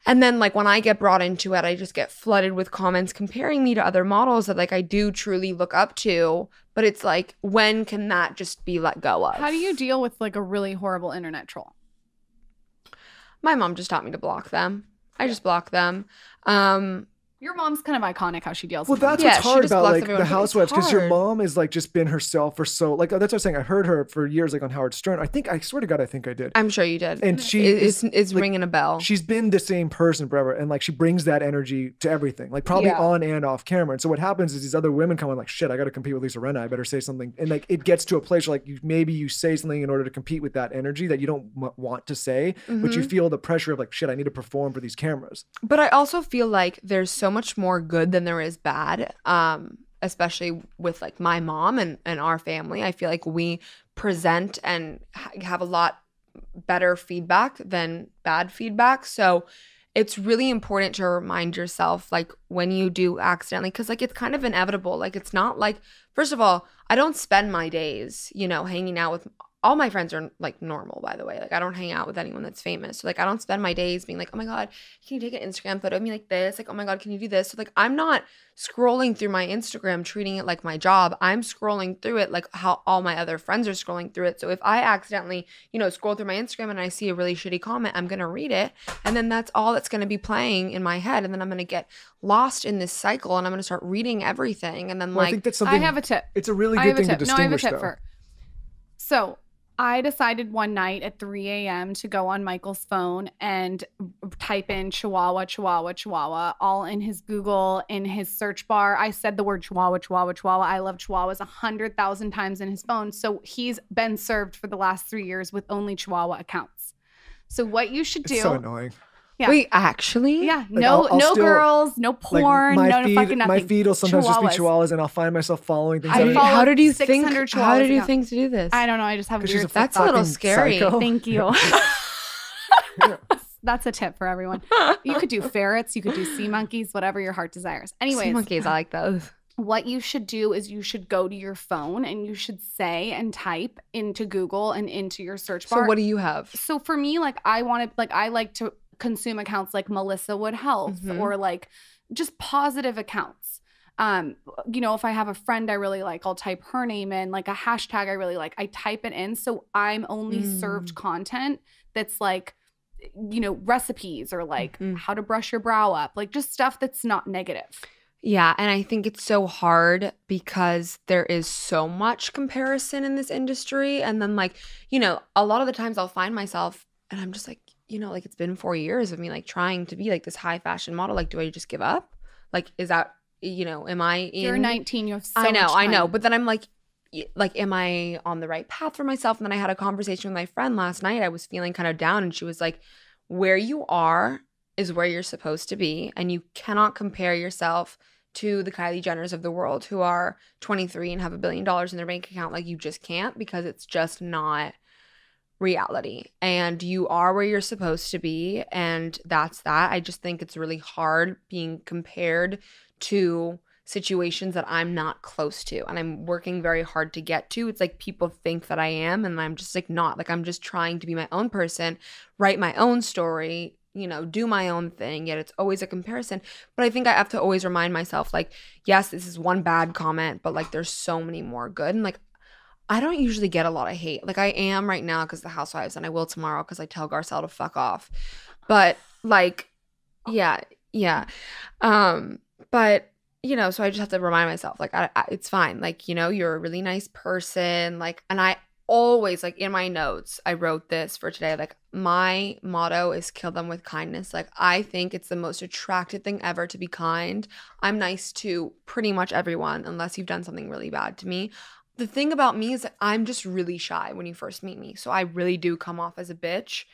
And then like when I get brought into it, I just get flooded with comments comparing me to other models that like I do truly look up to. But it's like, when can that just be let go of? How do you deal with like a really horrible internet troll? My mom just taught me to block them. I just block them. Um, Your mom's kind of iconic how she deals with Well, that's them. What's yeah, hard about like the housewives, because your mom has like just been herself for so like oh, that's what I was saying. I heard her for years like on Howard Stern. I think I swear to God, I think I did. I'm sure you did. And she it, is, it's like, ringing a bell. She's been the same person forever, and like she brings that energy to everything, like probably yeah. on and off camera. And so what happens is these other women come on like, shit, I got to compete with Lisa Renna. I better say something. And like it gets to a place where like you, maybe you say something in order to compete with that energy that you don't m want to say, mm-hmm. but you feel the pressure of like, shit, I need to perform for these cameras. But I also feel like there's so. So much more good than there is bad, um, especially with like my mom and, and our family. I feel like we present and ha have a lot better feedback than bad feedback. So it's really important to remind yourself like when you do accidentally, because like it's kind of inevitable. Like it's not like, first of all, I don't spend my days, you know, hanging out with all my friends are like normal, by the way. Like I don't hang out with anyone that's famous. So like I don't spend my days being like, oh my God, can you take an Instagram photo of me like this? Like, oh my God, can you do this? So like I'm not scrolling through my Instagram treating it like my job. I'm scrolling through it like how all my other friends are scrolling through it. So if I accidentally, you know, scroll through my Instagram and I see a really shitty comment, I'm going to read it. And then that's all that's going to be playing in my head. And then I'm going to get lost in this cycle and I'm going to start reading everything. And then well, like- I think that's something- I have a tip. It's a really good thing to distinguish though. No, I have a tip though. for So- I decided one night at three A M to go on Michael's phone and type in Chihuahua, Chihuahua, Chihuahua, all in his Google, in his search bar. I said the word Chihuahua, Chihuahua, Chihuahua. I love Chihuahuas one hundred thousand times in his phone. So he's been served for the last three years with only Chihuahua accounts. So what you should do- It's so annoying. Yeah. Wait, actually? Yeah. Like, no I'll, I'll no still, girls, no porn, like no feed, fucking nothing. My feed will sometimes chihuahuas. just be chihuahuas, and I'll find myself following things. I follow how did you think? How did you think to do this? I don't know. I just have weird a That's a little scary. Psycho. Thank you. That's a tip for everyone. You could do ferrets. You could do sea monkeys, whatever your heart desires. Anyways. Sea monkeys, I like those. What you should do is you should go to your phone and you should say and type into Google and into your search bar. So what do you have? So for me, like I want to, like I like to consume accounts like Melissa Wood Health mm-hmm. or like just positive accounts. Um, you know, if I have a friend I really like, I'll type her name in, like a hashtag I really like. I type it in so I'm only mm. served content that's like, you know, recipes or like mm-hmm. how to brush your brow up, like just stuff that's not negative. Yeah, and I think it's so hard because there is so much comparison in this industry. And then like, you know, a lot of the times I'll find myself and I'm just like, you know, like it's been four years of me like trying to be like this high fashion model. Like, do I just give up? Like, is that, you know, am I in? You're nineteen. You have so much time. I know, I know. But then I'm like, like, am I on the right path for myself? And then I had a conversation with my friend last night. I was feeling kind of down and she was like, where you are is where you're supposed to be. And you cannot compare yourself to the Kylie Jenners of the world who are twenty-three and have a billion dollars in their bank account. Like, you just can't, because it's just not reality, and you are where you're supposed to be, and that's that. I just think it's really hard being compared to situations that I'm not close to and I'm working very hard to get to. It's like people think that I am and I'm just like not. Like, I'm just trying to be my own person, write my own story, you know, do my own thing, yet it's always a comparison. But I think I have to always remind myself, like, yes, this is one bad comment, but like there's so many more good. And like, I don't usually get a lot of hate. Like, I am right now because the Housewives, and I will tomorrow because I tell Garcelle to fuck off. But like, yeah, yeah. Um, but, you know, so I just have to remind myself, like, I, I, it's fine. Like, you know, you're a really nice person. Like, and I always, like, in my notes, I wrote this for today. Like, my motto is kill them with kindness. Like, I think it's the most attractive thing ever to be kind. I'm nice to pretty much everyone unless you've done something really bad to me. The thing about me is that I'm just really shy when you first meet me. So I really do come off as a bitch.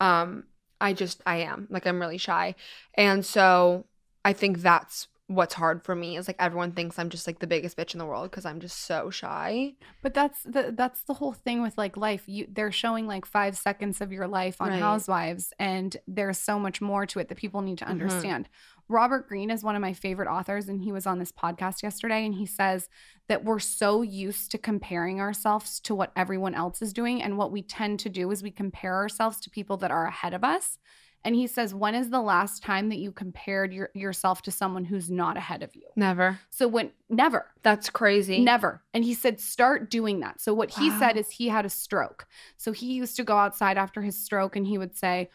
Um, I just, I am. Like, I'm really shy. And so I think that's what's hard for me is, like, everyone thinks I'm just, like, the biggest bitch in the world because I'm just so shy. But that's the, that's the whole thing with, like, life. You They're showing, like, five seconds of your life on right. Housewives, and there's so much more to it that people need to understand. Mm-hmm. Robert Greene is one of my favorite authors, and he was on this podcast yesterday, and he says that we're so used to comparing ourselves to what everyone else is doing, and what we tend to do is we compare ourselves to people that are ahead of us. And he says, when is the last time that you compared your, yourself to someone who's not ahead of you? Never. So when – never. That's crazy. Never. And he said, start doing that. So what wow. he said is he had a stroke. So he used to go outside after his stroke and he would say,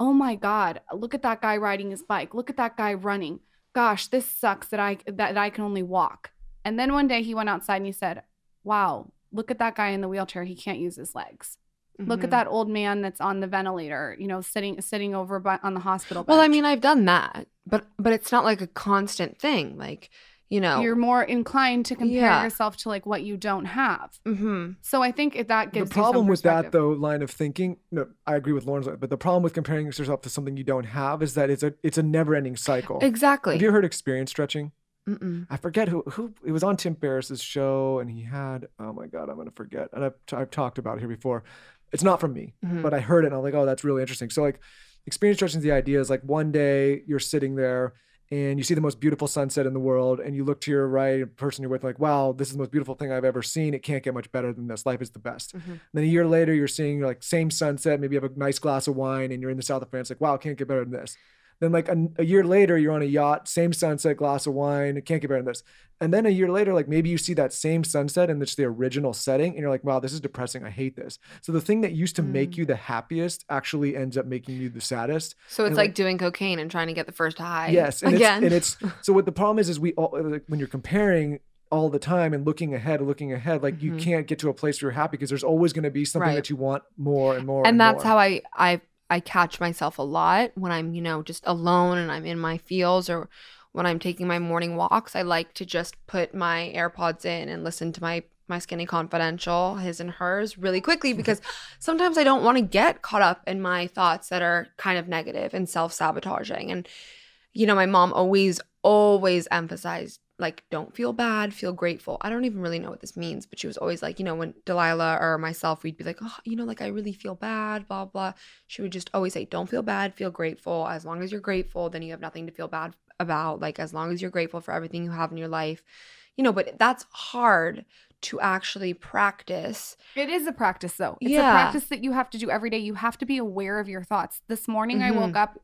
oh, my God, look at that guy riding his bike. Look at that guy running. Gosh, this sucks that I that, that I can only walk. And then one day he went outside and he said, wow, look at that guy in the wheelchair. He can't use his legs. Look mm-hmm. at that old man that's on the ventilator, you know, sitting sitting over by, on the hospital bench. Well, I mean, I've done that, but but it's not like a constant thing. Like, you know. You're more inclined to compare yeah. yourself to, like, what you don't have. Mm-hmm. So I think if that gives you some perspective. The problem with that, though, line of thinking, no, I agree with Lauren's, but the problem with comparing yourself to something you don't have is that it's a it's a never-ending cycle. Exactly. Have you heard experience stretching? Mm-mm. I forget who, who it was on Tim Ferriss's show, and he had, oh, my God, I'm going to forget. And I've, I've talked about it here before. It's not from me, mm-hmm. but I heard it and I'm like, oh, that's really interesting. So, like, experience stretching is the idea is, like, one day you're sitting there and you see the most beautiful sunset in the world and you look to your right, the person you're with, like, wow, this is the most beautiful thing I've ever seen. It can't get much better than this. Life is the best. Mm-hmm. And then a year later, you're seeing, like, same sunset, maybe you have a nice glass of wine and you're in the south of France, like, wow, can't get better than this. Then, like, a, a year later, you're on a yacht, same sunset, glass of wine, it can't get better than this. And then a year later, like, maybe you see that same sunset in just the original setting, and you're like, wow, this is depressing. I hate this. So the thing that used to mm. make you the happiest actually ends up making you the saddest. So it's like, like doing cocaine and trying to get the first high. Yes. And again. It's, and it's, so what the problem is, is we all, like, when you're comparing all the time and looking ahead, looking ahead, like mm-hmm. you can't get to a place where you're happy because there's always going to be something right. that you want more and more. And, and that's more. how I, I, I catch myself a lot when I'm, you know, just alone and I'm in my fields, or when I'm taking my morning walks, I like to just put my AirPods in and listen to my, my Skinny Confidential, his and hers, really quickly, because sometimes I don't want to get caught up in my thoughts that are kind of negative and self-sabotaging. And, you know, my mom always, always emphasized, like, don't feel bad, feel grateful. I don't even really know what this means, but she was always like, you know, when Delilah or myself, we'd be like, oh, you know, like, I really feel bad, blah, blah. She would just always say, don't feel bad, feel grateful. As long as you're grateful, then you have nothing to feel bad about. Like, as long as you're grateful for everything you have in your life, you know, but that's hard to actually practice. It is a practice, though. It's yeah. a practice that you have to do every day. You have to be aware of your thoughts. This morning mm-hmm. I woke up,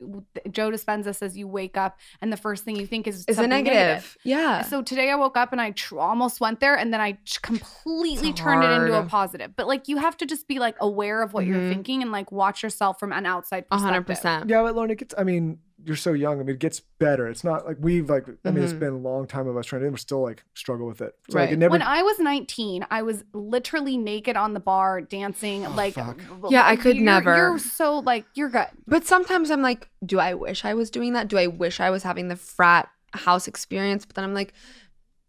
Joe Dispenza says you wake up and the first thing you think is it's something negative. negative. Yeah. So today I woke up and I tr- almost went there, and then I completely turned it into a positive. But, like, you have to just be, like, aware of what mm-hmm. you're thinking and, like, watch yourself from an outside perspective. one hundred percent. Yeah, but Lauren, it gets, I mean, you're so young. I mean, it gets better. It's not like we've like, I mean, mm-hmm. it's been a long time of us trying to, and we're still, like, struggle with it. So, right. Like, it never... When I was nineteen, I was literally naked on the bar dancing. Oh, like, fuck. Yeah, I could you're, never. You're so, like, you're good. But sometimes I'm like, do I wish I was doing that? Do I wish I was having the frat house experience? But then I'm like,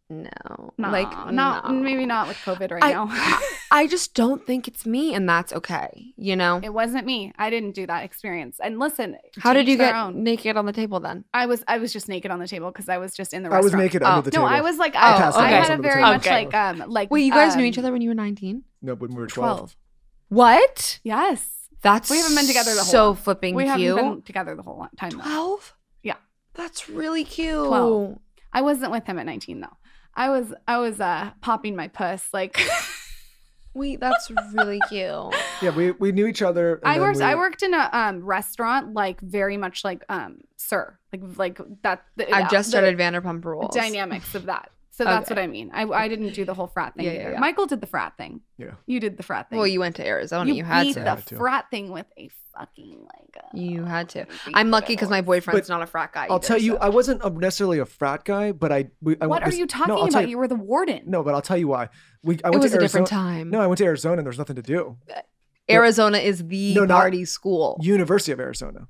no, nah, like, not no. maybe not with COVID right I, now. I just don't think it's me, and that's okay. You know, it wasn't me. I didn't do that experience. And listen, how did you get own. naked on the table then? I was I was just naked on the table because I was just in the I restaurant. I was naked oh. under the table. No, I was like, I, oh, okay. I had a very much okay. like um like. Wait, you guys um, knew each other when you were nineteen? No, when we were twelve. twelve. What? Yes, that's we haven't been together the whole so long. flipping we cute. We haven't been together the whole time. Twelve? Yeah, that's really cute. twelve. I wasn't with him at nineteen though. I was I was uh, popping my puss, like. Wait, that's really cute. Yeah, we, we knew each other. And I worked we... I worked in a um, restaurant, like, very much like um Sir, like like that. The, I yeah, just started Vanderpump Rules. Dynamics of that. So that's okay. what I mean. I I didn't do the whole frat thing. Yeah, yeah, yeah. Michael did the frat thing. Yeah. You did the frat thing. Well, you went to Arizona. You, you had to. You did the frat thing with a fucking, like. A, you had to. I'm lucky because my boyfriend's not a frat guy. Either, I'll tell you, so. I wasn't necessarily a frat guy, but I. We, I what are this, you talking no, about? You, you were the warden. No, but I'll tell you why. We. I went it was to a Arizona, different time. No, I went to Arizona and there was nothing to do. Arizona no, is the no, party school. University of Arizona,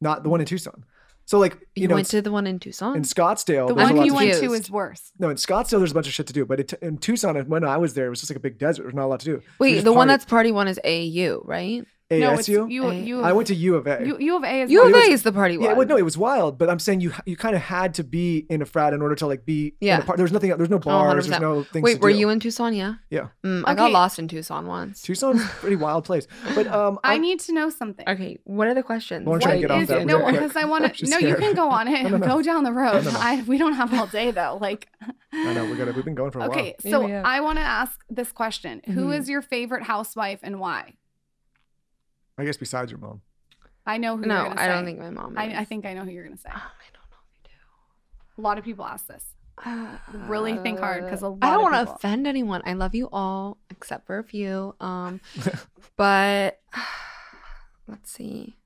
not the one in Tucson. So like, you, you know, went to the one in Tucson? In Scottsdale. The one you went to is worse. No, in Scottsdale, there's a bunch of shit to do. But it, in Tucson, when I was there, it was just like a big desert. There's not a lot to do. Wait, the party. one that's party one is A A U, right? A S U? No, U, U of, I went to U of A. U, U of A is, U of A is the party one. Yeah, well, no, it was wild. But I'm saying you you kind of had to be in a frat in order to like be yeah. in a party. There's nothing, there's no bars, there's no things Wait, to were do. you in Tucson? Yeah. Yeah. Mm, okay. I got lost in Tucson once. Tucson's a pretty wild place. But um, I, I need to know something. Okay, what are the questions? Well, I'm trying to get off that no, because I want to. No, scared. you can go on it. no, no, no. Go down the road. No, no, no. I, we don't have all day though. Like. I know, we got we've been going for a while. Okay, so I want to ask this question: who is your favorite housewife and why? I guess besides your mom. I know who no, you're going to say. No, I don't think my mom is. I, I think I know who you're going to say. Um, I don't know if you do. A lot of people ask this. Uh, really think hard because a lot of people. I don't want to offend anyone. I love you all except for a few. Um, but uh, let's see.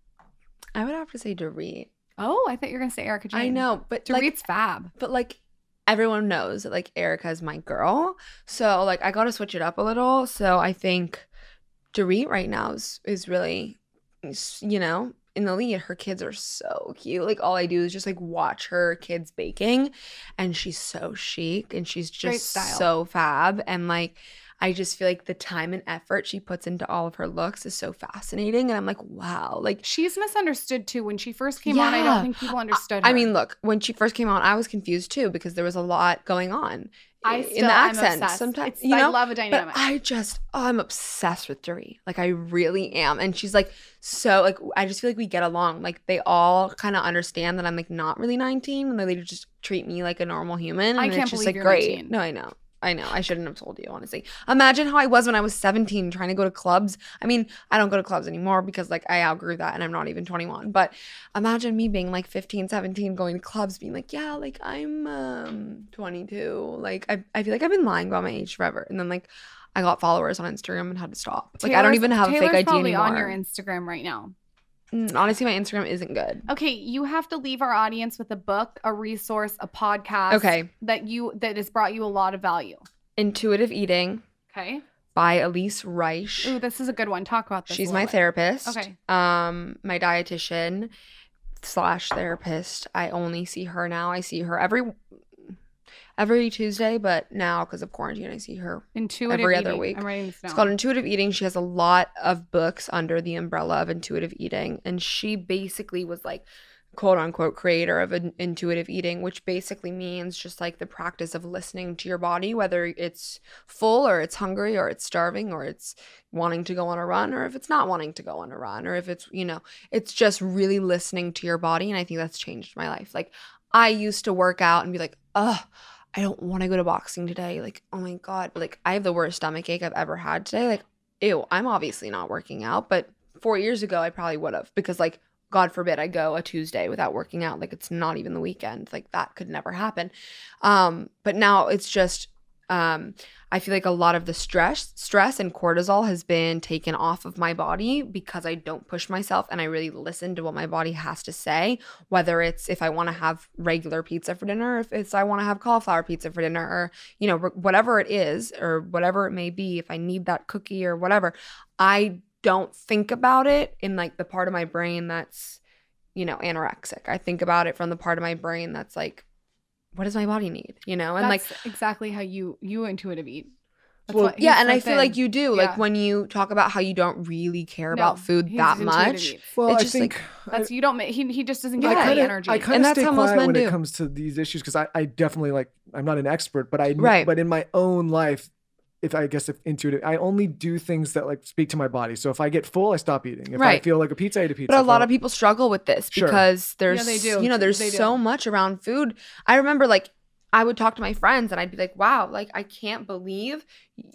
I would have to say Dorit. Oh, I thought you were going to say Erica Jane. I know. But Dorit's like, fab. But like everyone knows that like Erica is my girl. So like I got to switch it up a little. So I think Dorit right now is, is really, you know, in the lead. Her kids are so cute. Like, all I do is just, like, watch her kids baking. And she's so chic. And she's just so fab. And, like, I just feel like the time and effort she puts into all of her looks is so fascinating. And I'm like, wow. Like, she's misunderstood, too. When she first came yeah. on, I don't think people understood her. I mean, look, when she first came on, I was confused, too, because there was a lot going on. I still, in the accent I'm sometimes it's, you know, I love a dynamic, but I just oh, I'm obsessed with Dorit. Like, I really am. And she's like so like I just feel like we get along. Like, they all kind of understand that I'm like not really nineteen, and they just treat me like a normal human. And I can't it's just believe like you're great nineteen. No, I know I know. I shouldn't have told you, honestly. Imagine how I was when I was seventeen trying to go to clubs. I mean, I don't go to clubs anymore because, like, I outgrew that and I'm not even twenty-one. But imagine me being, like, fifteen, seventeen, going to clubs, being like, yeah, like, I'm um, twenty-two. Like, I, I feel like I've been lying about my age forever. And then, like, I got followers on Instagram and had to stop. Like, Taylor's, I don't even have Taylor's a fake I D anymore. Taylor's probably on your Instagram right now. Honestly, my Instagram isn't good. Okay, you have to leave our audience with a book, a resource, a podcast. Okay. That you that has brought you a lot of value. Intuitive Eating. Okay. By Elise Reich. Ooh, this is a good one. Talk about this. She's my therapist. Okay. Um, my dietitian slash therapist. I only see her now. I see her every every Tuesday, but now because of quarantine, I see her Intuitive every other eating. week. I'm writing this down. It's called Intuitive Eating. She has a lot of books under the umbrella of Intuitive Eating. And she basically was like, quote unquote, creator of an Intuitive Eating, which basically means just like the practice of listening to your body, whether it's full or it's hungry or it's starving or it's wanting to go on a run or if it's not wanting to go on a run or if it's, you know, it's just really listening to your body. And I think that's changed my life. Like, I used to work out and be like, ugh, I don't want to go to boxing today. Like, oh my God. Like, I have the worst stomach ache I've ever had today. Like, ew, I'm obviously not working out. But four years ago, I probably would have, because, like, God forbid I go a Tuesday without working out. Like, it's not even the weekend. Like, that could never happen. Um, but now it's just, um, I feel like a lot of the stress, stress and cortisol has been taken off of my body because I don't push myself and I really listen to what my body has to say, whether it's if I want to have regular pizza for dinner, if it's I want to have cauliflower pizza for dinner, or, you know, whatever it is or whatever it may be, if I need that cookie or whatever. I don't think about it in, like, the part of my brain that's, you know, anorexic. I think about it from the part of my brain that's like, what does my body need? You know, and that's like exactly how you you intuitive eat. That's well, what yeah, and I feel in. like you do. Yeah. Like, when you talk about how you don't really care no, about food that much. Eats. Well, it's I just think like, that's I, you don't. He he just doesn't give yeah, any energy. I kind of stay quiet when do. it comes to these issues because I I definitely like I'm not an expert, but I right. but in my own life. If I guess if intuitive, I only do things that like speak to my body. So if I get full, I stop eating. If right. I feel like a pizza, I eat a pizza. But a lot of people struggle with this because sure. there's, yeah, they do. you know, there's they so do. much around food. I remember, like, I would talk to my friends and I'd be like, wow, like, I can't believe,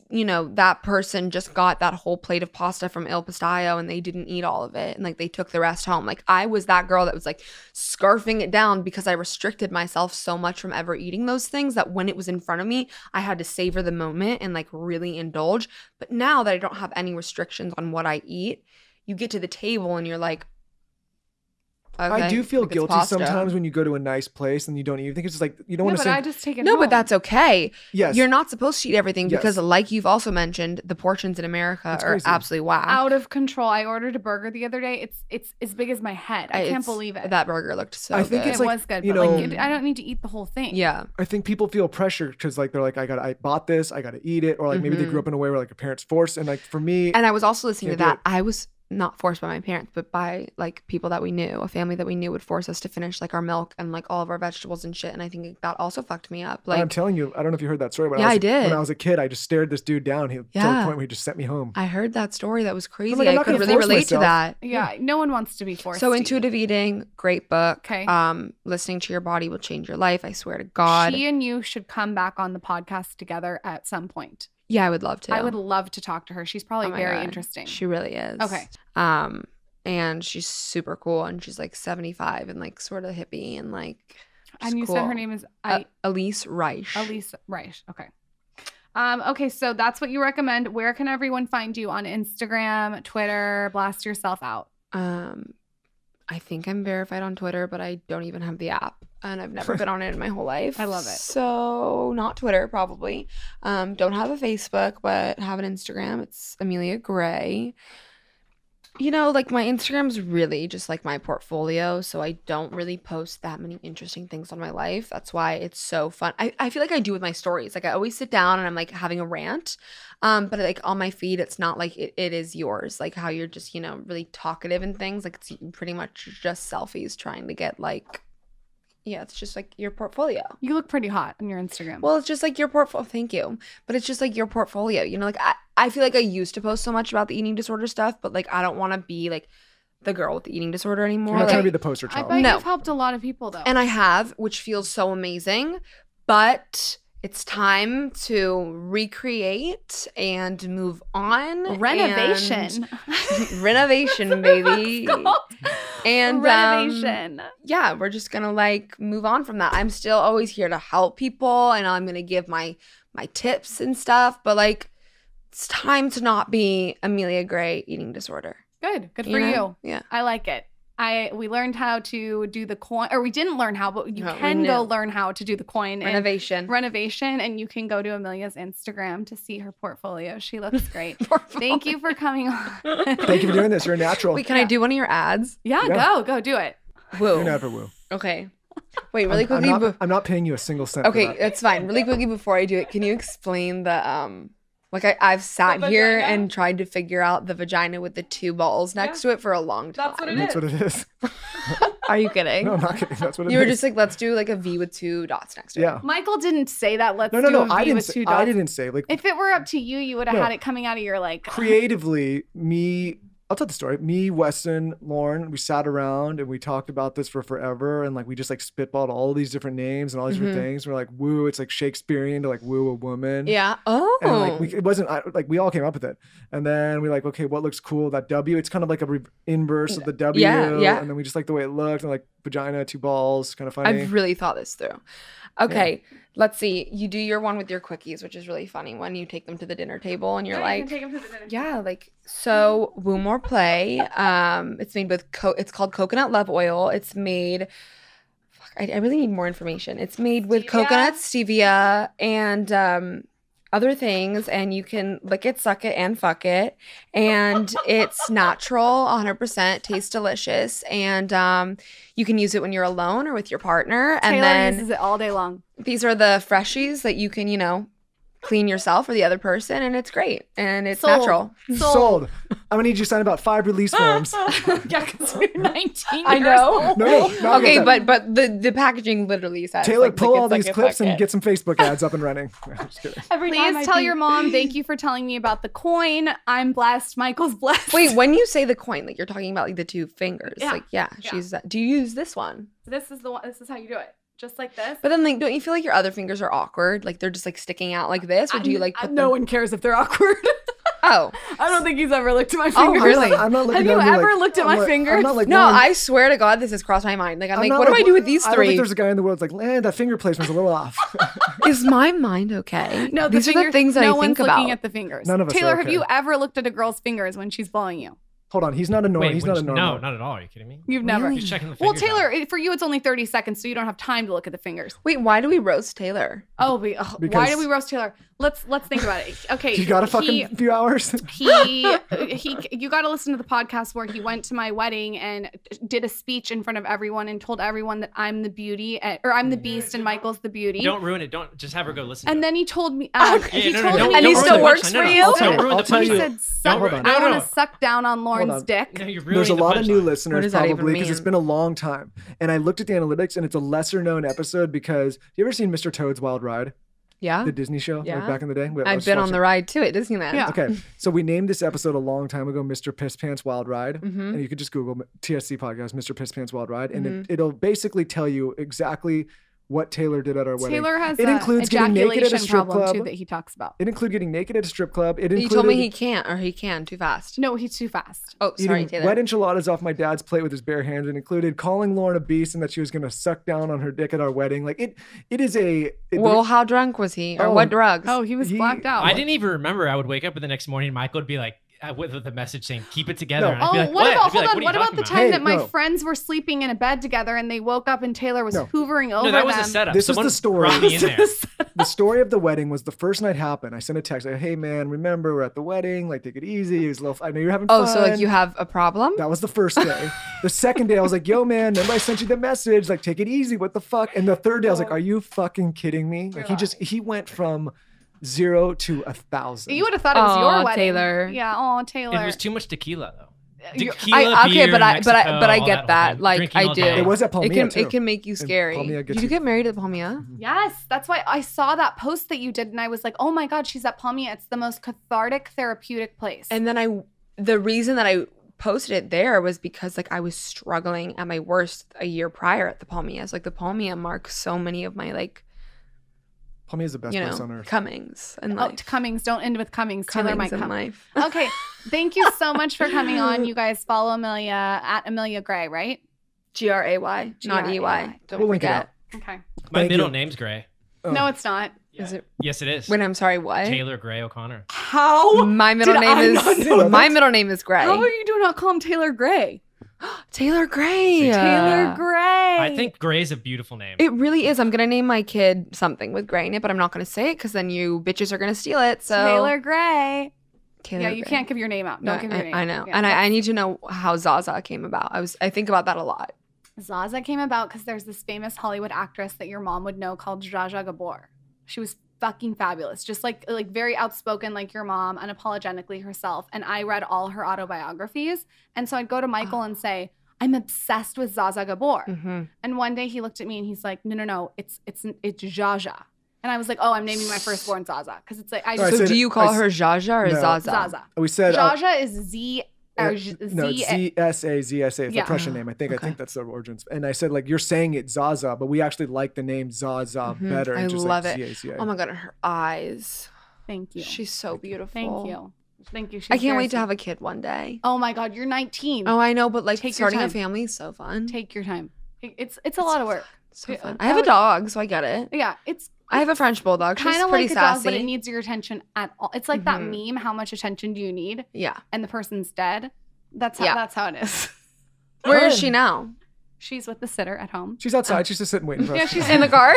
you know, that person just got that whole plate of pasta from Il Pistaio and they didn't eat all of it. And, like, they took the rest home. Like, I was that girl that was like scarfing it down because I restricted myself so much from ever eating those things that when it was in front of me, I had to savor the moment and, like, really indulge. But now that I don't have any restrictions on what I eat, you get to the table and you're like, Okay. I do feel like guilty sometimes when you go to a nice place and you don't eat. You think it's just like you don't no, want to. But say, I just take it. No, home. But that's okay. Yes, you're not supposed to eat everything yes. because, like you've also mentioned, the portions in America that's are crazy. Absolutely wow, out of control. I ordered a burger the other day. It's it's as big as my head. I it's, can't believe it. That burger looked so. I think good. It's like, it was good. You but know, like, it, I don't need to eat the whole thing. Yeah, I think people feel pressure because like they're like, I got I bought this, I got to eat it, or like mm-hmm. maybe they grew up in a way where like their parents forced. And like for me, and I was also listening to that. I was. Not forced by my parents, but by like people that we knew, a family that we knew would force us to finish like our milk and like all of our vegetables and shit. And I think that also fucked me up. Like and I'm telling you, I don't know if you heard that story, but yeah, I, was, I did. When I was a kid, I just stared this dude down. He yeah. to the point where he just sent me home. I heard that story. That was crazy. I'm like, I'm I could really relate myself. To that. Yeah, yeah, no one wants to be forced. So Intuitive Eating, great book. Okay, um, listening to your body will change your life. I swear to God. She and you should come back on the podcast together at some point. Yeah, I would love to. I would love to talk to her. She's probably oh very God. Interesting. She really is. Okay. Um, and she's super cool, and she's like seventy-five and like sort of hippie and like. And you cool. said her name is I- uh, Elise Reich. Elise Reich. Okay. Um. Okay. So that's what you recommend. Where can everyone find you on Instagram, Twitter? Blast yourself out. Um, I think I'm verified on Twitter, but I don't even have the app. And I've never been on it in my whole life. I love it. So not Twitter, probably. Um, don't have a Facebook, but have an Instagram. It's Amelia Gray. You know, like my Instagram's really just like my portfolio. So I don't really post that many interesting things on my life. That's why it's so fun. I, I feel like I do with my stories. Like I always sit down and I'm like having a rant. Um, but like on my feed, it's not like it, it is yours. Like how you're just, you know, really talkative and things. Like it's pretty much just selfies trying to get like... Yeah, it's just like your portfolio. You look pretty hot on your Instagram. Well, it's just like your portfolio. Thank you. But it's just like your portfolio. You know, like I, I feel like I used to post so much about the eating disorder stuff, but like I don't want to be like the girl with the eating disorder anymore. You're not like, trying to be the poster child. I bet no. You've helped a lot of people though. And I have, which feels so amazing. But it's time to recreate and move on. Renovation. And renovation, baby. And renovation. Um, yeah, we're just gonna like move on from that. I'm still always here to help people, and I'm gonna give my my tips and stuff. But like, it's time to not be Amelia Gray eating disorder. Good, good you for know? You. Yeah, I like it. I we learned how to do the coin, or we didn't learn how, but you no, can go learn how to do the coin renovation. And renovation, and you can go to Amelia's Instagram to see her portfolio. She looks great. Thank you for coming on. Thank you for doing this. You're a natural. Wait, can yeah. I do one of your ads? Yeah, yeah. go go do it. Woo. You're never woo. Okay. Wait, really I'm, quickly. I'm not, I'm not paying you a single cent. Okay, for that. That's fine. Really quickly before I do it, can you explain the um? Like I, I've sat here and tried to figure out the vagina with the two balls next yeah. to it for a long time. That's what it is. That's what it is. Are you kidding? No, I'm not kidding. That's what it you is. You were just like, let's do like a V with two dots next to yeah. it. Yeah. Michael didn't say that. Let's no, no, do no, a V I didn't with say, two dots. I didn't say like. If it were up to you, you would have no, had it coming out of your like. Creatively, me. I'll tell the story. Me, Weston, Lauren, we sat around and we talked about this for forever. And like, we just like spitballed all these different names and all these mm-hmm. different things. We're like, woo, it's like Shakespearean to like woo a woman. Yeah. Oh. And like, we, it wasn't I, like, we all came up with it. And then we like, okay, what looks cool? That W, it's kind of like a re- inverse of the W. Yeah, yeah. And then we just like the way it looked and like vagina, two balls, kind of funny. I've really thought this through. Okay, yeah. Let's see. You do your one with your quickies, which is really funny when you take them to the dinner table and you're yeah, like, you take them to the dinner. Yeah, like so. Woo More Play. Um, it's made with co- it's called coconut love oil. It's made. Fuck, I, I really need more information. It's made with stevia. Coconut, stevia, and um, other things, and you can lick it, suck it, and fuck it. And it's natural, one hundred percent. Tastes delicious, and um, you can use it when you're alone or with your partner. And Taylor then uses it all day long. These are the freshies that you can, you know, clean yourself or the other person, and it's great, and it's sold. Natural. Sold. Sold. I'm gonna need you to sign about five release forms. Yeah, because you're nineteen. I know. No, no. Okay, but but the, the packaging literally says Taylor, like, pull like, all these like clips and get some Facebook ads up and running. No, I'm just kidding. Every Please tell think... your mom. Thank you for telling me about the coin. I'm blessed. Michael's blessed. Wait, when you say the coin, like you're talking about like the two fingers. Yeah. Like yeah, yeah. She's. That. Do you use this one? So this is the one. This is how you do it. Just like this. But then, like, don't you feel like your other fingers are awkward? Like, they're just, like, sticking out like this? Or do you, like, put I, no them... one cares if they're awkward. Oh. I don't think he's ever looked at my fingers. Oh, really? I'm not looking Have you ever like, looked at I'm my like, fingers? Not, like, no, one. I swear to God, this has crossed my mind. Like, I'm, I'm like, what like, do I do with these three? I don't think there's a guy in the world that's like, eh, that finger placement's a little off. Is my mind okay? No, these the are fingers, the things that no I think about. No one's looking at the fingers. None of us Taylor, are okay. Have you ever looked at a girl's fingers when she's blowing you? Hold on, he's not annoying. He's not annoying. No, not at all. Are you kidding me? You've never. Really? Just checking the fingers. Well, Taylor, out. For you, it's only thirty seconds, so you don't have time to look at the fingers. Wait, why do we roast Taylor? Oh, we, oh why do we roast Taylor? Let's let's think about it. Okay, you got a fucking he, few hours. he he, you got to listen to the podcast where he went to my wedding and did a speech in front of everyone and told everyone that I'm the beauty at, or I'm the beast and Michael's the beauty. Don't ruin it. Don't just have her go listen. And to then it. He told me, um, okay. he yeah, no, told no, me, and he still works for you. Don't ruin the punchline. I want to suck down on Lauren. Dick. No, there's a lot of new listeners probably because it's been a long time, and I looked at the analytics and it's a lesser known episode because you ever seen Mister Toad's Wild Ride? Yeah, the Disney show, yeah, like back in the day. Wait, I've been on the ride too at Disneyland. Yeah. Okay, so we named this episode a long time ago, Mister Piss Pants Wild Ride, mm-hmm. and you could just Google T S C podcast, Mister Piss Pants Wild Ride, and mm-hmm. it, it'll basically tell you exactly what Taylor did at our wedding. Taylor has it includes getting naked at a strip club too that he talks about. It included getting naked at a strip club. It included, he told me he can't or he can too fast. No, he's too fast. Oh, sorry, Taylor. Wet enchiladas off my dad's plate with his bare hands. It included calling Lauren a beast and that she was going to suck down on her dick at our wedding. Like it, it is a. It, well, how drunk was he or oh, what drugs? Oh, he was he, blacked out. I didn't even remember. I would wake up the next morning and Michael would be like, with the message saying keep it together. No. And I'd be like, oh, what, what? about hold like, on? What, what about the time about? that my hey, no. friends were sleeping in a bed together and they woke up and Taylor was no. hoovering over them? No, that was them. a setup. This Someone was the story. Me in there. The story of the wedding was the first night happened. I sent a text like, "Hey man, remember we're at the wedding. Like take it easy. It was a little. I know you're having oh, fun." Oh, so like you have a problem? That was the first day. The second day I was like, "Yo man, remember I sent you the message. Like take it easy. What the fuck?" And the third day I was like, "Are you fucking kidding me?" Like he just he went from zero to a thousand. You would have thought it was Aww, your wedding. Taylor. Yeah. Oh, Taylor. It was too much tequila though. Tequila, I, okay, beer, but I, Mexico, but I, but I get that. that. Like Drinking I do. It was at Palmia. It can, too. It can make you scary. Palmia, did you get married at Palmia? Yes, that's why I saw that post that you did, and I was like, oh my god, she's at Palmia. It's the most cathartic, therapeutic place. And then I, the reason that I posted it there was because like I was struggling at my worst a year prior at the Palmia. So like the Palmia marks so many of my like. Palmia is the best you know, place on earth. Cummings and life. Oh, Cummings. Don't end with Cummings. Cummings Taylor might come. Life. Okay. Thank you so much for coming on. You guys follow Amelia at Amelia Gray, right? G R A Y, not E Y. Don't we'll forget. Okay. My Thank middle you. name's Gray. Oh. No, it's not. Yeah. Is it? Yes, it is. When I'm sorry, what? Taylor Gray O'Connor. How? My middle name I is my middle name is Gray. How are you do not call him Taylor Gray? Taylor Gray. Yeah. Taylor Gray. I think Gray is a beautiful name. It really is. I'm going to name my kid something with Gray in it, but I'm not going to say it because then you bitches are going to steal it. So Taylor Gray. Taylor yeah, you Gray. can't give your name out. Don't no, give your I, name. I know. Yeah. And I, I need to know how Zaza came about. I was I think about that a lot. Zaza came about because there's this famous Hollywood actress that your mom would know called Zsa Zsa Gabor. She was fucking fabulous. Just like like very outspoken like your mom, unapologetically herself. And I read all her autobiographies. And so I'd go to Michael oh. and say, I'm obsessed with Zaza Gabor. Mm-hmm. And one day he looked at me and he's like, no, no, no, it's it's it's Zaza. And I was like, oh, I'm naming my firstborn Zaza. Because it's like, I just. So I do you call I, her Zaza or no. Zaza? Zaza. We said. Zaza oh. is Z. Or Z no, Z S A Z S A. It's yeah. a Prussian name. I think okay. I think that's the origins. And I said, like, you're saying it Zaza, but we actually like the name Zaza mm-hmm. better. I just love like, it. Z A Z A. Oh my god, her eyes. Thank you. She's so Thank beautiful. You. Thank you. Thank you. She's I can't wait to have a kid one day. Oh my god, you're nineteen. Oh, I know, but like Take starting a family is so fun. Take your time. It's it's, it's a lot so of work. So fun. I have a dog, so I get it. Yeah, it's. I have a French bulldog. She's pretty like a sassy, dog, but it needs your attention at all. It's like mm-hmm. that meme. How much attention do you need? Yeah, and the person's dead. That's how. Yeah. That's how it is. Where oh. is she now? She's with the sitter at home. She's outside. Oh. She's just sitting waiting for us. Yeah, she's in the car.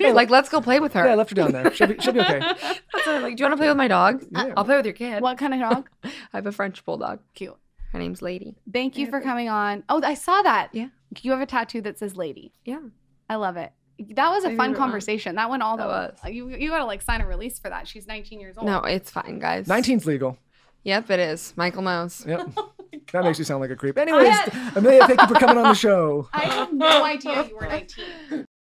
Like, let's go play with her. Yeah, I left her down there. She'll be, she'll be okay. So, like, do you want to play with my dog? Yeah. I'll play with your kid. What kind of dog? I have a French bulldog. Cute. Her name's Lady. Thank you for coming on. Oh, I saw that. Yeah. You have a tattoo that says Lady. Yeah. I love it. That was a I fun conversation. One. That went all that the way. You, you got to like sign a release for that. She's nineteen years old. No, it's fine, guys. nineteen's legal. Yep, it is. Michael knows. Yep. Oh that makes you sound like a creep. Anyways, had... Amelia, thank you for coming on the show. I had no idea you were nineteen.